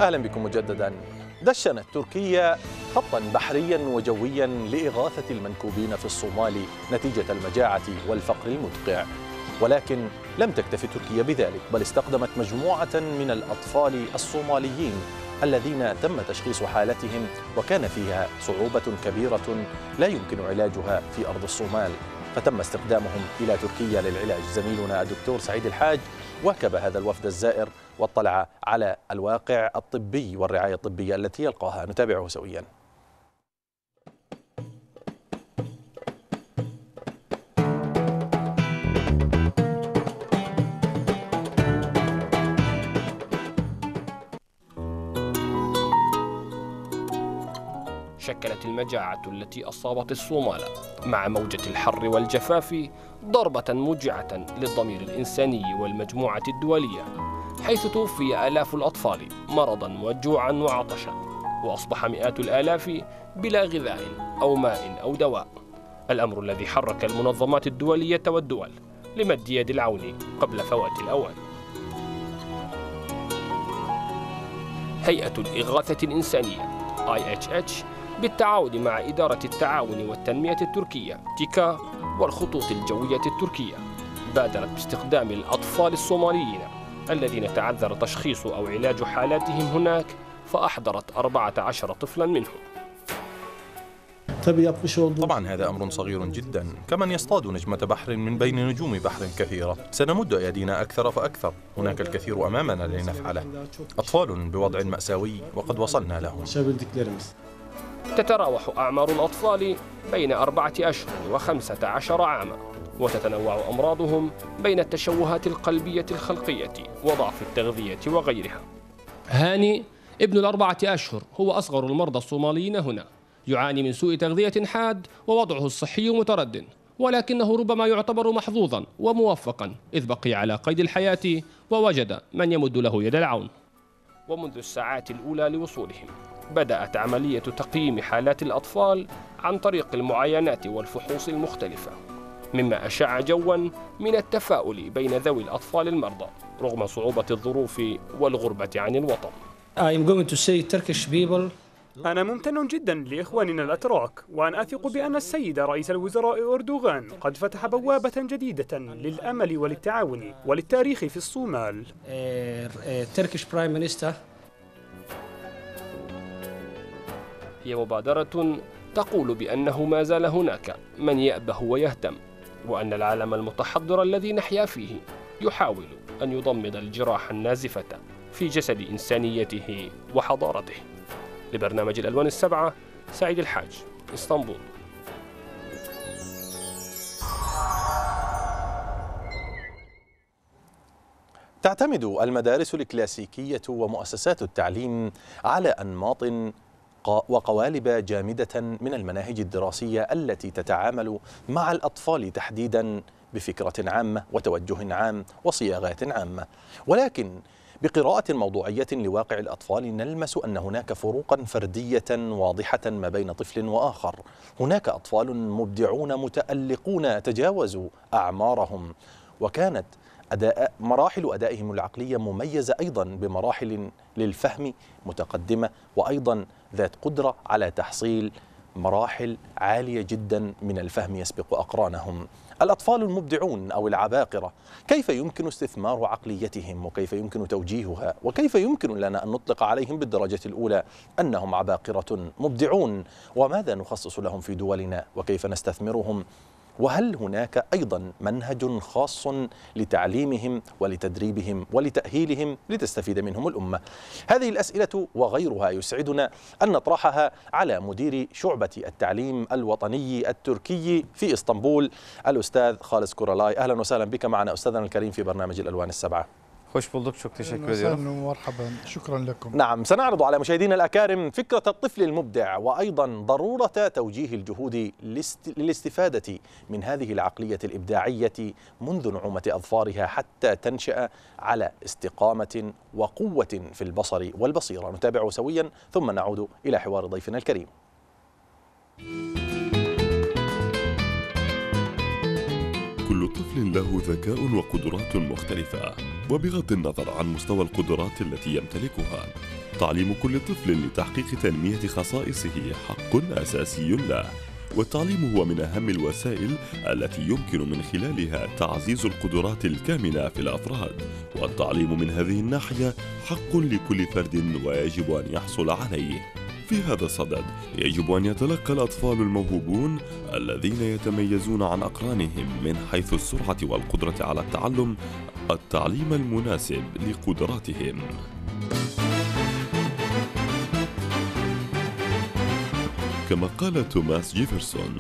أهلا بكم مجددا. دشنت تركيا خطا بحريا وجويا لإغاثة المنكوبين في الصومال نتيجة المجاعة والفقر المدقع، ولكن لم تكتف تركيا بذلك، بل استقدمت مجموعة من الأطفال الصوماليين الذين تم تشخيص حالتهم وكان فيها صعوبة كبيرة لا يمكن علاجها في أرض الصومال، فتم استقدامهم إلى تركيا للعلاج. زميلنا الدكتور سعيد الحاج واكب هذا الوفد الزائر واطلع على الواقع الطبي والرعاية الطبية التي يلقاها، نتابعه سويا. شكلت المجاعة التي أصابت الصومال مع موجة الحر والجفاف ضربة موجعة للضمير الإنساني والمجموعة الدولية، حيث توفي آلاف الأطفال مرضاً وجوعاً وعطشاً، وأصبح مئات الآلاف بلا غذاء أو ماء أو دواء، الأمر الذي حرك المنظمات الدولية والدول لمد يد العون قبل فوات الأوان. هيئة الإغاثة الإنسانية IHH بالتعاون مع إدارة التعاون والتنمية التركية تيكا والخطوط الجوية التركية بادرت باستخدام الأطفال الصوماليين الذين تعذر تشخيص أو علاج حالاتهم هناك، فأحضرت 14 طفلا منهم. طبعا هذا أمر صغير جدا، كمن يصطاد نجمة بحر من بين نجوم بحر كثيرة. سنمد أيدينا أكثر فأكثر، هناك الكثير أمامنا لنفعله. أطفال بوضع مأساوي وقد وصلنا لهم. تتراوح أعمار الأطفال بين 4 أشهر و15 عاما، وتتنوع أمراضهم بين التشوهات القلبية الخلقية وضعف التغذية وغيرها. هاني ابن 4 أشهر هو أصغر المرضى الصوماليين هنا، يعاني من سوء تغذية حاد ووضعه الصحي متردٍ، ولكنه ربما يعتبر محظوظاً وموفقاً إذ بقي على قيد الحياة ووجد من يمد له يد العون. ومنذ الساعات الأولى لوصولهم بدأت عملية تقييم حالات الأطفال عن طريق المعاينات والفحوص المختلفة، مما أشع جواً من التفاؤل بين ذوي الأطفال المرضى رغم صعوبة الظروف والغربة عن الوطن. أنا ممتن جدا لإخواننا الأتراك، وأن أثق بأن السيد رئيس الوزراء أردوغان قد فتح بوابة جديدة للأمل وللتعاون وللتاريخ في الصومال. هي مبادرة تقول بأنه ما زال هناك من يأبه ويهتم، وأن العالم المتحضر الذي نحيا فيه يحاول أن يضمد الجراح النازفة في جسد إنسانيته وحضارته. لبرنامج الألوان السبعة، سعيد الحاج، إسطنبول. تعتمد المدارس الكلاسيكية ومؤسسات التعليم على أنماط وقوالب جامدة من المناهج الدراسية التي تتعامل مع الأطفال تحديدا بفكرة عامة وتوجه عام وصياغات عامة، ولكن بقراءة موضوعية لواقع الأطفال نلمس أن هناك فروقا فردية واضحة ما بين طفل وآخر. هناك أطفال مبدعون متألقون تجاوزوا أعمارهم، وكانت مراحل أدائهم العقلية مميزة أيضا بمراحل للفهم متقدمة، وأيضا ذات قدرة على تحصيل مراحل عالية جدا من الفهم يسبق أقرانهم. الأطفال المبدعون أو العباقرة، كيف يمكن استثمار عقليتهم وكيف يمكن توجيهها، وكيف يمكن لنا أن نطلق عليهم بالدرجة الأولى أنهم عباقرة مبدعون؟ وماذا نخصص لهم في دولنا وكيف نستثمرهم؟ وهل هناك أيضا منهج خاص لتعليمهم ولتدريبهم ولتأهيلهم لتستفيد منهم الأمة؟ هذه الأسئلة وغيرها يسعدنا أن نطرحها على مدير شعبة التعليم الوطني التركي في إسطنبول، الأستاذ خالص كورالاي. أهلا وسهلا بك معنا أستاذنا الكريم في برنامج الألوان السبعة. خوش بلدك، شكرا ومرحبا، شكرا لكم. نعم، سنعرض على مشاهدينا الأكارم فكرة الطفل المبدع، وأيضا ضرورة توجيه الجهود للاستفادة من هذه العقلية الإبداعية منذ نعومة أظفارها حتى تنشأ على استقامة وقوة في البصر والبصيرة. نتابعه سويا ثم نعود إلى حوار ضيفنا الكريم. كل طفل له ذكاء وقدرات مختلفة، وبغض النظر عن مستوى القدرات التي يمتلكها، تعليم كل طفل لتحقيق تنمية خصائصه حق أساسي له، والتعليم هو من أهم الوسائل التي يمكن من خلالها تعزيز القدرات الكامنة في الأفراد، والتعليم من هذه الناحية حق لكل فرد ويجب أن يحصل عليه. في هذا الصدد يجب أن يتلقى الأطفال الموهوبون الذين يتميزون عن أقرانهم من حيث السرعة والقدرة على التعلم التعليم المناسب لقدراتهم. كما قال توماس جيفرسون،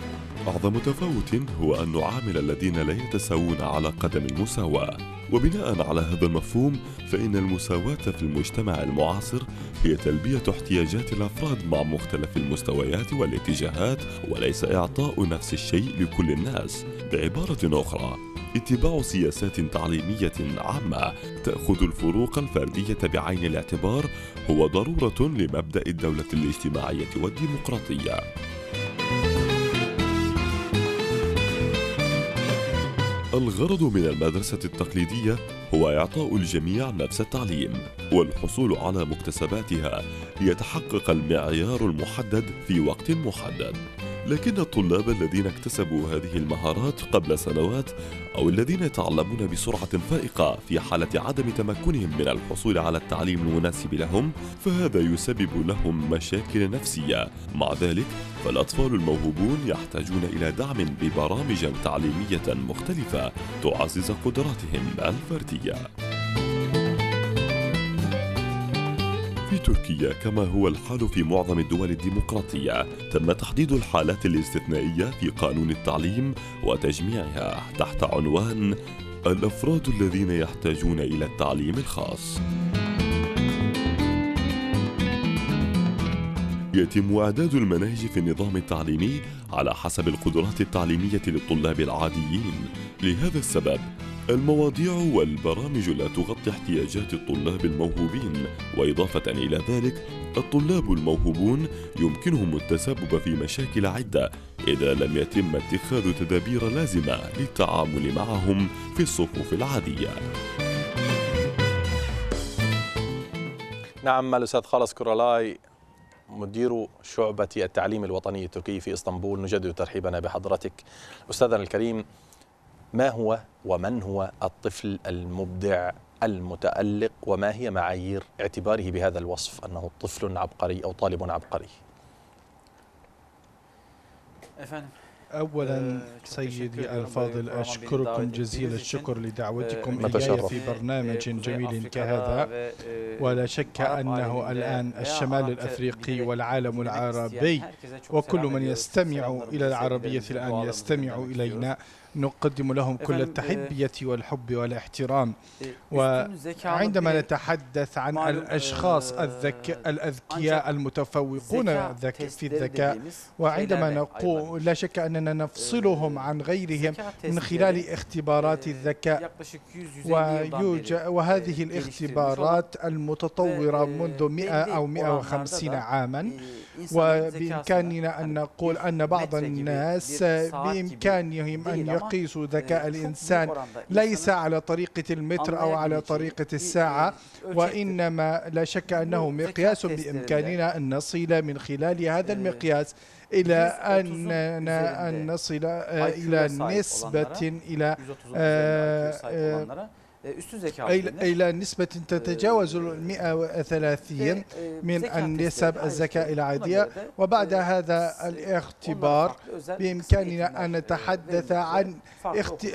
أعظم تفاوت هو أن نعامل الذين لا يتساوون على قدم المساواة. وبناء على هذا المفهوم، فإن المساواة في المجتمع المعاصر هي تلبية احتياجات الأفراد مع مختلف المستويات والاتجاهات، وليس إعطاء نفس الشيء لكل الناس. بعبارة أخرى، اتباع سياسات تعليمية عامة تأخذ الفروق الفردية بعين الاعتبار هو ضرورة لمبدأ الدولة الاجتماعية والديمقراطية. الغرض من المدرسة التقليدية هو إعطاء الجميع نفس التعليم والحصول على مكتسباتها ليتحقق المعيار المحدد في وقت محدد. لكن الطلاب الذين اكتسبوا هذه المهارات قبل سنوات أو الذين يتعلمون بسرعة فائقة في حالة عدم تمكنهم من الحصول على التعليم المناسب لهم، فهذا يسبب لهم مشاكل نفسية. مع ذلك، فالأطفال الموهوبون يحتاجون إلى دعم ببرامج تعليمية مختلفة تعزز قدراتهم الفردية. في تركيا، كما هو الحال في معظم الدول الديمقراطية، تم تحديد الحالات الاستثنائية في قانون التعليم وتجميعها تحت عنوان الأفراد الذين يحتاجون إلى التعليم الخاص. يتم إعداد المناهج في النظام التعليمي على حسب القدرات التعليمية للطلاب العاديين. لهذا السبب، المواضيع والبرامج لا تغطي احتياجات الطلاب الموهوبين، وإضافة إلى ذلك، الطلاب الموهوبون يمكنهم التسبب في مشاكل عدة إذا لم يتم اتخاذ تدابير لازمة للتعامل معهم في الصفوف العادية. نعم، الأستاذ خالص كورالاي، مدير شعبة التعليم الوطني التركي في إسطنبول، نجدد ترحيبنا بحضرتك. أستاذنا الكريم، ما هو ومن هو الطفل المبدع المتألق، وما هي معايير اعتباره بهذا الوصف أنه طفل عبقري أو طالب عبقري؟ أولا سيدي الفاضل أشكركم جزيل الشكر لدعوتكم إلي في برنامج جميل كهذا، ولا شك أنه الآن الشمال الأفريقي والعالم العربي وكل من يستمع إلى العربية الآن يستمع إلينا، نقدم لهم كل التحبية والحب والاحترام. وعندما نتحدث عن الأشخاص الأذكياء المتفوقون في الذكاء، وعندما نقول لا شك أننا نفصلهم عن غيرهم من خلال اختبارات الذكاء، وهذه الاختبارات المتطورة منذ 100 أو 150 عاما، وبإمكاننا أن نقول أن بعض الناس بإمكانهم أن يقيس ذكاء الإنسان ليس على طريقة المتر أو على طريقة الساعة، وإنما لا شك أنه مقياس بإمكاننا أن نصل من خلال هذا المقياس إلى أن نصل إلى نسبة إلى نسبة تتجاوز 130 من النسب الذكاء العادية. وبعد هذا الاختبار بإمكاننا أن نتحدث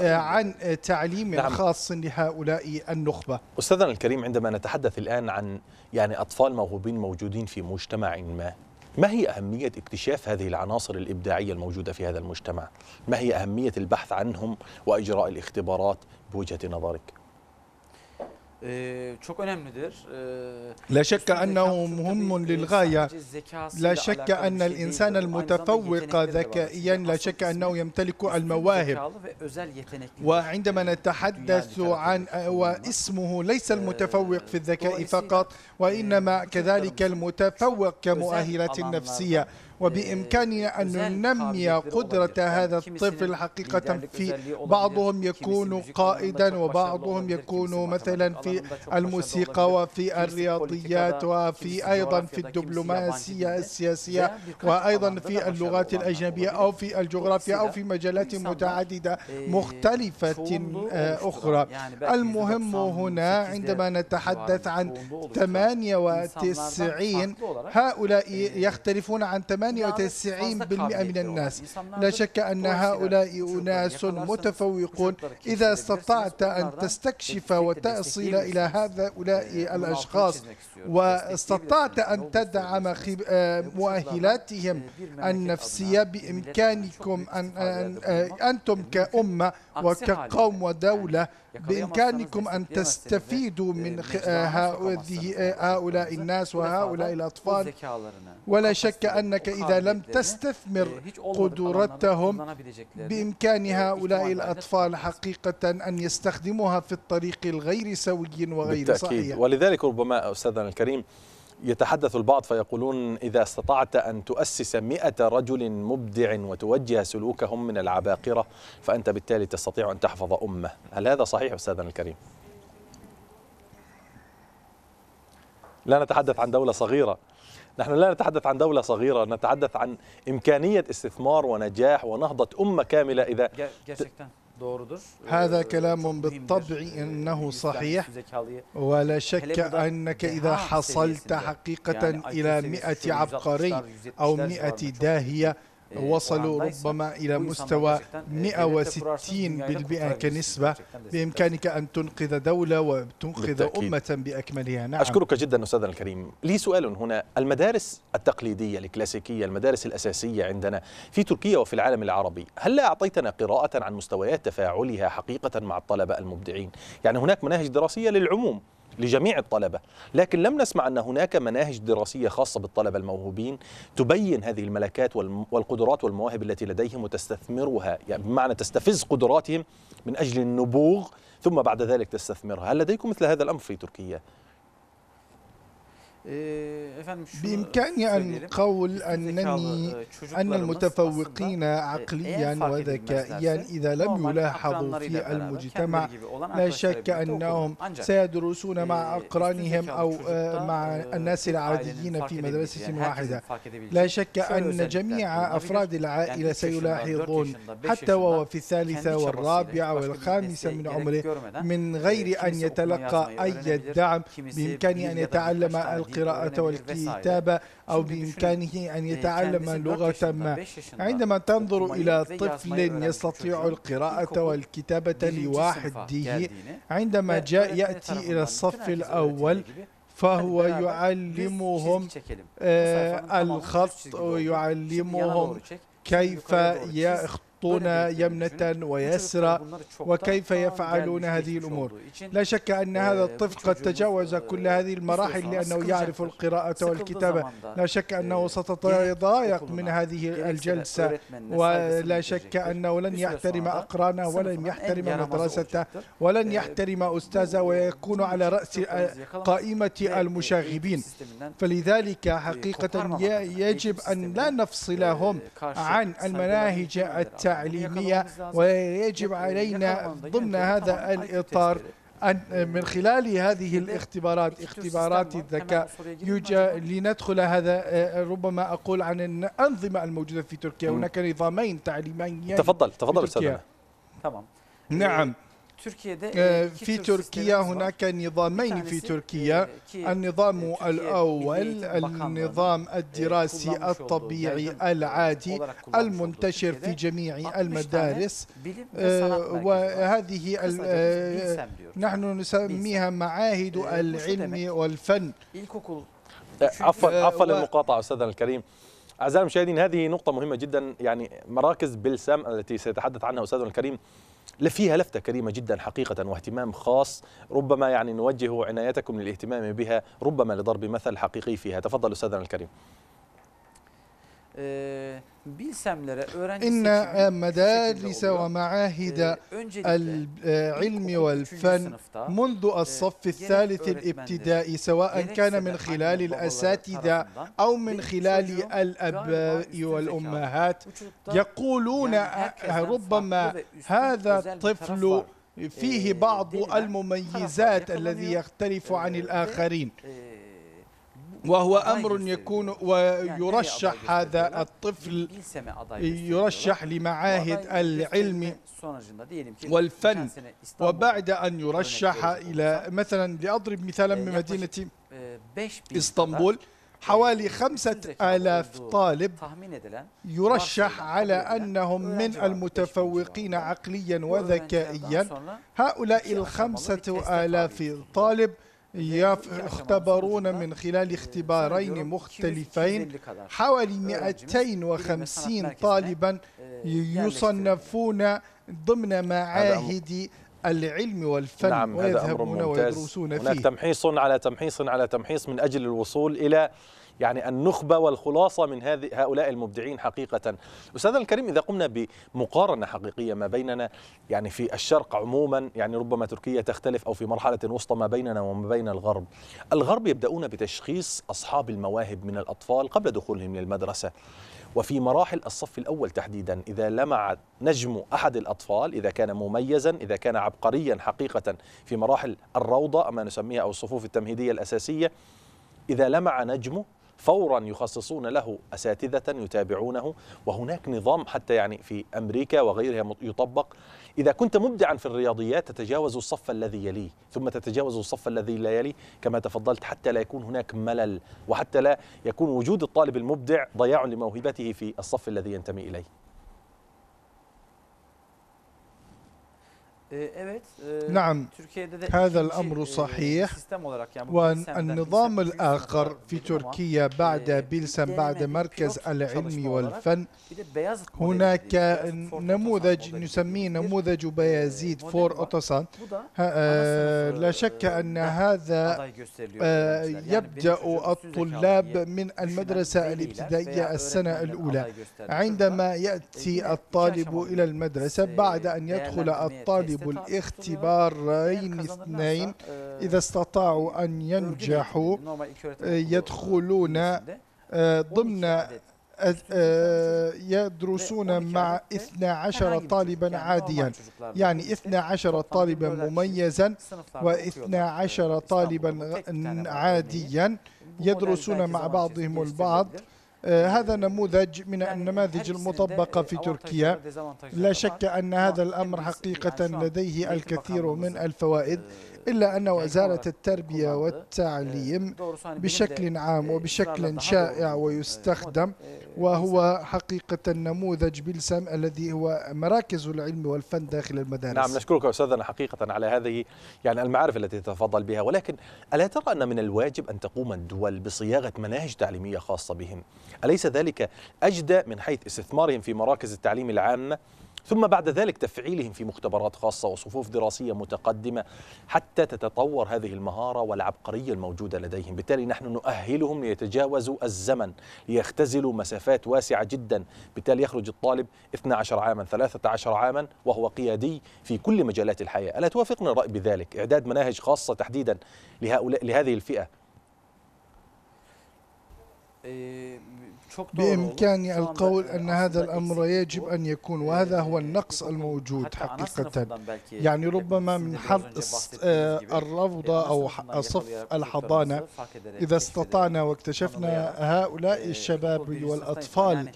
عن تعليم خاص لهؤلاء النخبة. أستاذنا الكريم، عندما نتحدث الآن عن أطفال موهوبين موجودين في مجتمع ما هي أهمية اكتشاف هذه العناصر الإبداعية الموجودة في هذا المجتمع؟ ما هي أهمية البحث عنهم وإجراء الاختبارات بوجهة نظرك؟ لا شك أنه مهم للغاية. لا شك أن الإنسان المتفوق ذكائيا لا شك أنه يمتلك المواهب، وعندما نتحدث عن واسمه ليس المتفوق في الذكاء فقط، وإنما كذلك المتفوق كمؤهلات نفسية، وبإمكاننا أن ننمي قدرة هذا الطفل حقيقة. في بعضهم يكون قائدا، وبعضهم يكون مثلا في الموسيقى وفي الرياضيات وفي أيضا في الدبلوماسية السياسية، وأيضا في اللغات الأجنبية أو في الجغرافيا أو في مجالات متعددة مختلفة أخرى. المهم هنا عندما نتحدث عن 98، هؤلاء يختلفون عن 98% من الناس. لا شك أن هؤلاء أناس متفوقون. إذا استطعت أن تستكشف وتصل إلى هؤلاء الأشخاص، واستطعت أن تدعم مؤهلاتهم النفسية، بإمكانكم أن أنتم كأمة وكقوم ودولة بإمكانكم أن تستفيدوا من هؤلاء الناس وهؤلاء الأطفال. ولا شك أنك إذا لم تستثمر قدرتهم، بإمكان هؤلاء الأطفال حقيقة أن يستخدموها في الطريق الغير سوي وغير صحيح. ولذلك ربما أستاذنا الكريم يتحدث البعض فيقولون إذا استطعت أن تؤسس 100 رجل مبدع وتوجه سلوكهم من العباقرة، فأنت بالتالي تستطيع أن تحفظ أمة. هل هذا صحيح أستاذنا الكريم؟ لا نتحدث عن دولة صغيرة، نحن لا نتحدث عن دولة صغيرة، نتحدث عن إمكانية استثمار ونجاح ونهضة أمة كاملة إذا هذا كلام بالطبع إنه صحيح. ولا شك أنك إذا حصلت حقيقة إلى 100 عبقري أو 100 داهية وصلوا ربما إلى مستوى 160% كنسبة، بإمكانك أن تنقذ دولة وتنقذ أمة بأكملها. نعم. أشكرك جدا أستاذنا الكريم. لي سؤال هنا، المدارس التقليدية الكلاسيكية، المدارس الأساسية عندنا في تركيا وفي العالم العربي، هل أعطيتنا قراءة عن مستويات تفاعلها حقيقة مع الطلبة المبدعين؟ يعني هناك مناهج دراسية للعموم لجميع الطلبة، لكن لم نسمع أن هناك مناهج دراسية خاصة بالطلبة الموهوبين تبين هذه الملكات والقدرات والمواهب التي لديهم وتستثمرها، يعني بمعنى تستفز قدراتهم من أجل النبوغ ثم بعد ذلك تستثمرها. هل لديكم مثل هذا الأمر في تركيا؟ بإمكاني القول أن المتفوقين عقليا وذكائيا إذا لم يلاحظوا في المجتمع، لا شك أنهم سيدرسون مع أقرانهم أو مع الناس العاديين في مدرسة واحدة. لا شك أن جميع أفراد العائلة سيلاحظون حتى وهو في الثالثة والرابعة والخامسة من عمره، من غير أن يتلقى أي دعم. بإمكانه أن يتعلم القراءة والكتابة أو بإمكانه أن يتعلم لغة ما. عندما تنظر إلى طفل يستطيع القراءة والكتابة لوحده عندما يأتي إلى الصف الأول فهو يعلمهم الخط ويعلمهم كيف يخطون يمنة ويسرى وكيف يفعلون هذه الأمور. لا شك أن هذا الطفل قد تجاوز كل هذه المراحل لأنه يعرف القراءة والكتابة. لا شك أنه سيتضايق من هذه الجلسة ولا شك أنه لن يحترم أقرانه ولن يحترم مدرسته ولن يحترم أستاذه ويكون على رأس قائمة المشاغبين. فلذلك حقيقة يجب أن لا نفصلهم عن المناهج التعليمية ويجب علينا ضمن هذا الإطار أن من خلال هذه الاختبارات اختبارات الذكاء لندخل هذا ربما أقول عن الأنظمة الموجودة في تركيا. هناك نظامين تعليميين. تفضل سلام. تمام. نعم في تركيا هناك نظامين في تركيا. النظام الأول النظام الدراسي الطبيعي العادي المنتشر في جميع المدارس وهذه نحن نسميها معاهد العلم والفن. عفوا للمقاطعة أستاذنا الكريم. أعزائي المشاهدين هذه نقطة مهمة جدا، يعني مراكز بلسم التي سيتحدث عنها أستاذنا الكريم فيها لفتة كريمة جدا حقيقة واهتمام خاص، ربما يعني نوجه عنايتكم للاهتمام بها ربما لضرب مثل حقيقي فيها. تفضل أستاذنا الكريم. إن مدارس ومعاهد العلم والفن منذ الصف الثالث الابتدائي سواء كان من خلال الأساتذة أو من خلال الآباء والأمهات يقولون ربما هذا الطفل فيه بعض المميزات الذي يختلف عن الآخرين وهو أمر يكون ويرشح هذا الطفل يرشح لمعاهد العلم والفن. وبعد أن يرشح إلى مثلا لأضرب مثالا من مدينة إسطنبول حوالي 5000 طالب يرشح على أنهم من المتفوقين عقليا وذكائيا. هؤلاء 5000 طالب يختبرون من خلال اختبارين مختلفين. حوالي 250 طالبا يصنفون ضمن معاهد العلم والفن. نعم ويذهبون ويدرسون فيه. هناك تمحيص على تمحيص على تمحيص من أجل الوصول إلى يعني النخبة والخلاصة من هؤلاء المبدعين حقيقة. أستاذنا الكريم إذا قمنا بمقارنة حقيقية ما بيننا يعني في الشرق عموما يعني ربما تركيا تختلف أو في مرحلة وسطى ما بيننا وما بين الغرب. الغرب يبدأون بتشخيص أصحاب المواهب من الأطفال قبل دخولهم للمدرسة وفي مراحل الصف الأول تحديدا. إذا لمع نجم أحد الأطفال إذا كان مميزا إذا كان عبقريا حقيقة في مراحل الروضة ما نسميها أو الصفوف التمهيدية الأساسية إذا لمع نجمه فورا يخصصون له أساتذة يتابعونه. وهناك نظام حتى يعني في أمريكا وغيرها يطبق. إذا كنت مبدعا في الرياضيات تتجاوز الصف الذي يليه ثم تتجاوز الصف الذي لا يليه كما تفضلت حتى لا يكون هناك ملل وحتى لا يكون وجود الطالب المبدع ضياع لموهبته في الصف الذي ينتمي إليه. نعم هذا الأمر صحيح. والنظام الآخر في تركيا بعد بلسم بعد مركز العلم والفن هناك نموذج نسميه نموذج بايزيد فور أوتوسان. لا شك أن هذا يبدأ الطلاب من المدرسة الابتدائية السنة الأولى. عندما يأتي الطالب إلى المدرسة بعد أن يدخل الطالب الاختبارين اثنين إذا استطاعوا أن ينجحوا يدخلون ضمن يدرسون مع 12 طالبا عاديا يعني 12 طالبا مميزا و12 طالبا عاديا يدرسون مع بعضهم البعض هذا نموذج من النماذج المطبقة في تركيا. لا شك أن هذا الأمر حقيقة لديه الكثير من الفوائد، إلا أن وزارة التربية والتعليم بشكل عام وبشكل شائع ويستخدم، وهو حقيقة نموذج بلسم الذي هو مراكز العلم والفن داخل المدارس. نعم، نشكرك أستاذنا حقيقة على هذه يعني المعارف التي تتفضل بها، ولكن ألا ترى أن من الواجب أن تقوم الدول بصياغة مناهج تعليمية خاصة بهم؟ أليس ذلك أجدى من حيث استثمارهم في مراكز التعليم العام، ثم بعد ذلك تفعيلهم في مختبرات خاصة وصفوف دراسية متقدمة حتى تتطور هذه المهارة والعبقرية الموجودة لديهم؟ بالتالي نحن نؤهلهم ليتجاوزوا الزمن، ليختزلوا مسافات واسعة جدا. بالتالي يخرج الطالب 12 عاما 13 عاما وهو قيادي في كل مجالات الحياة. ألا توافقني الرأي بذلك؟ إعداد مناهج خاصة تحديدا لهؤلاء لهذه الفئة. بإمكاني القول أن هذا الأمر يجب أن يكون، وهذا هو النقص الموجود حقيقة. يعني ربما من حظ الروضة أو صف الحضانة إذا استطعنا واكتشفنا هؤلاء الشباب والأطفال،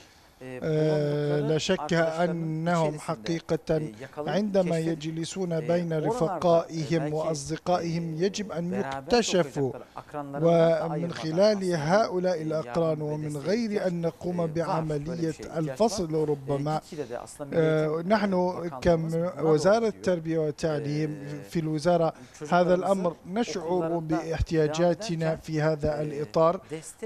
لا شك أنهم حقيقة عندما يجلسون بين رفقائهم وأصدقائهم يجب أن يكتشفوا، ومن خلال هؤلاء الأقران ومن غير أن نقوم بعملية الفصل ربما. نحن كوزارة التربية والتعليم في الوزارة هذا الأمر نشعر باحتياجاتنا في هذا الإطار،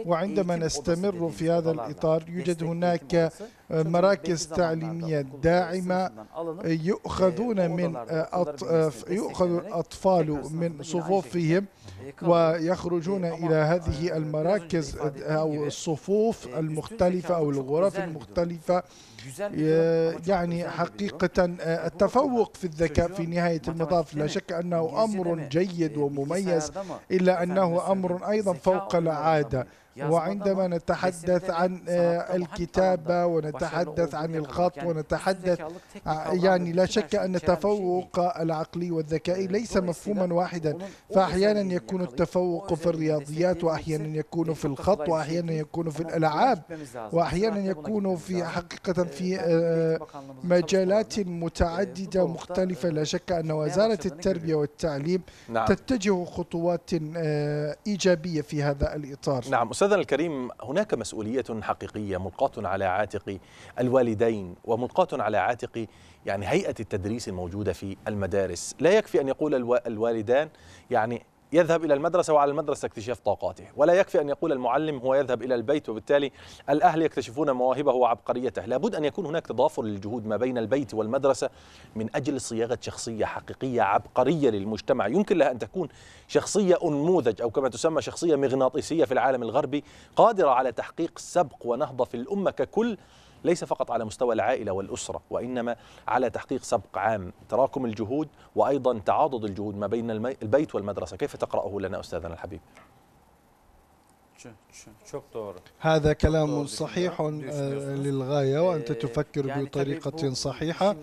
وعندما نستمر في هذا الإطار يوجد هناك مراكز تعليمية داعمة يؤخذ الأطفال من صفوفهم ويخرجون إلى هذه المراكز أو الصفوف المختلفة أو الغرف المختلفة. يعني حقيقة التفوق في الذكاء في نهاية المطاف لا شك أنه أمر جيد ومميز، إلا أنه أمر أيضا فوق العادة. وعندما نتحدث عن الكتابة ونتحدث عن الخط ونتحدث يعني لا شك أن التفوق العقلي والذكائي ليس مفهوما واحدا، فأحيانا يكون التفوق في الرياضيات، وأحيانا يكون في الخط، وأحيانا يكون في الألعاب، وأحيانا يكون في حقيقة في مجالات متعددة مختلفة. لا شك أن وزارة التربية والتعليم تتجه خطوات إيجابية في هذا الإطار. نعم أستاذنا الكريم، هناك مسؤولية حقيقية ملقاة على عاتق الوالدين وملقاة على عاتق يعني هيئة التدريس الموجودة في المدارس. لا يكفي أن يقول الوالدان يعني يذهب إلى المدرسة وعلى المدرسة اكتشاف طاقاته، ولا يكفي أن يقول المعلم هو يذهب إلى البيت وبالتالي الأهل يكتشفون مواهبه وعبقريته. لابد أن يكون هناك تضافر للجهود ما بين البيت والمدرسة من أجل صياغة شخصية حقيقية عبقرية للمجتمع، يمكن لها أن تكون شخصية أنموذج أو كما تسمى شخصية مغناطيسية في العالم الغربي، قادرة على تحقيق سبق ونهضة في الأمة ككل، ليس فقط على مستوى العائلة والأسرة، وإنما على تحقيق سبق عام. تراكم الجهود وأيضا تعاضد الجهود ما بين البيت والمدرسة، كيف تقرأه لنا أستاذنا الحبيب؟ هذا كلام صحيح للغاية، وأنت تفكر بطريقة صحيحة.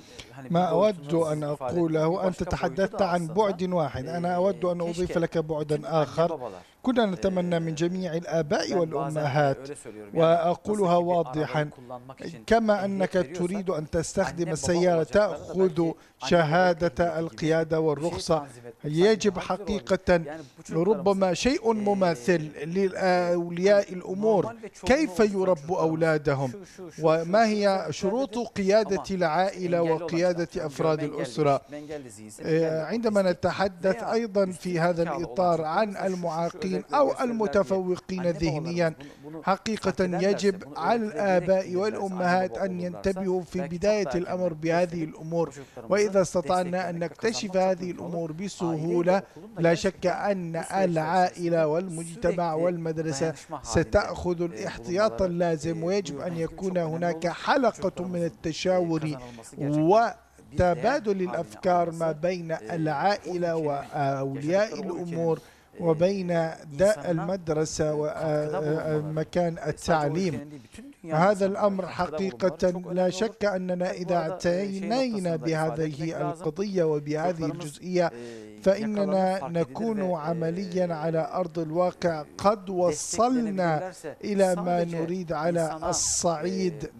ما أود أن أقوله، أنت تحدثت عن بعد واحد، أنا أود أن أضيف لك بعدا آخر. كنا نتمنى من جميع الآباء والأمهات، وأقولها واضحا، كما أنك تريد أن تستخدم السيارة تأخذ شهادة القيادة والرخصة، يجب حقيقة ربما شيء مماثل لأولياء الأمور، كيف يربوا أولادهم وما هي شروط قيادة العائلة وقيادة أفراد الأسرة. عندما نتحدث أيضا في هذا الإطار عن المعاقين أو المتفوقين ذهنيا، حقيقة يجب على الآباء والأمهات أن ينتبهوا في بداية الأمر بهذه الأمور، وإذا استطعنا أن نكتشف هذه الأمور بسهولة لا شك أن العائلة والمجتمع والمدرسة ستأخذ الاحتياط اللازم، ويجب أن يكون هناك حلقة من التشاور و تبادل الأفكار ما بين العائلة وأولياء الأمور وبين المدرسة ومكان التعليم. هذا الأمر حقيقة لا شك أننا إذا اعتنينا بهذه القضية وبهذه الجزئية فإننا نكون عمليا على أرض الواقع قد وصلنا إلى ما نريد على الصعيد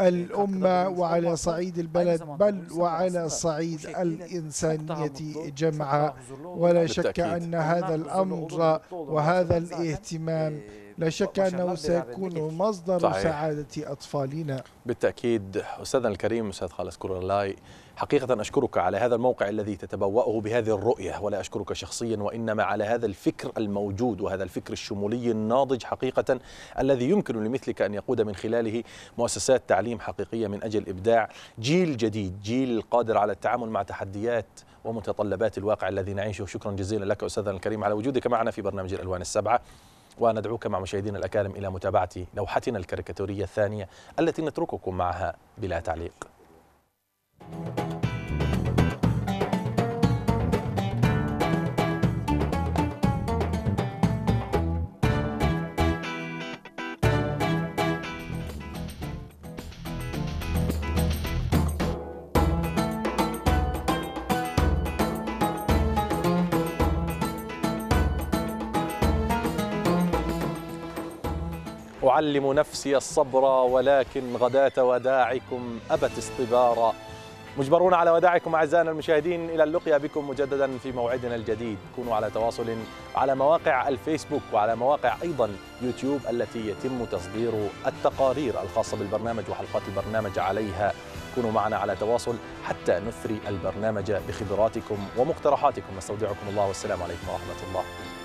الأمة وعلى صعيد البلد بل وعلى صعيد الإنسانية جمعاء. ولا شك أن هذا الأمر وهذا الاهتمام لا شك أنه سيكون مصدر سعادة أطفالنا بالتأكيد. أستاذنا الكريم أستاذ خالص كورالاي، حقيقة أشكرك على هذا الموقع الذي تتبوأه بهذه الرؤية، ولا أشكرك شخصيا وإنما على هذا الفكر الموجود وهذا الفكر الشمولي الناضج حقيقة الذي يمكن لمثلك أن يقود من خلاله مؤسسات تعليم حقيقية من أجل إبداع جيل جديد، جيل قادر على التعامل مع تحديات ومتطلبات الواقع الذي نعيشه. شكرا جزيلا لك أستاذنا الكريم على وجودك معنا في برنامج الألوان السبعة، وندعوك مع مشاهدينا الأكارم إلى متابعة لوحتنا الكاريكاتورية الثانية التي نترككم معها بلا تعليق. أعلم نفسي الصبر ولكن غداة وداعكم أبت اصطبارا. مجبرون على وداعكم أعزائنا المشاهدين، إلى اللقيا بكم مجددا في موعدنا الجديد. كونوا على تواصل على مواقع الفيسبوك وعلى مواقع أيضا يوتيوب التي يتم تصدير التقارير الخاصة بالبرنامج وحلقات البرنامج عليها. كونوا معنا على تواصل حتى نثري البرنامج بخبراتكم ومقترحاتكم. نستودعكم الله والسلام عليكم ورحمة الله.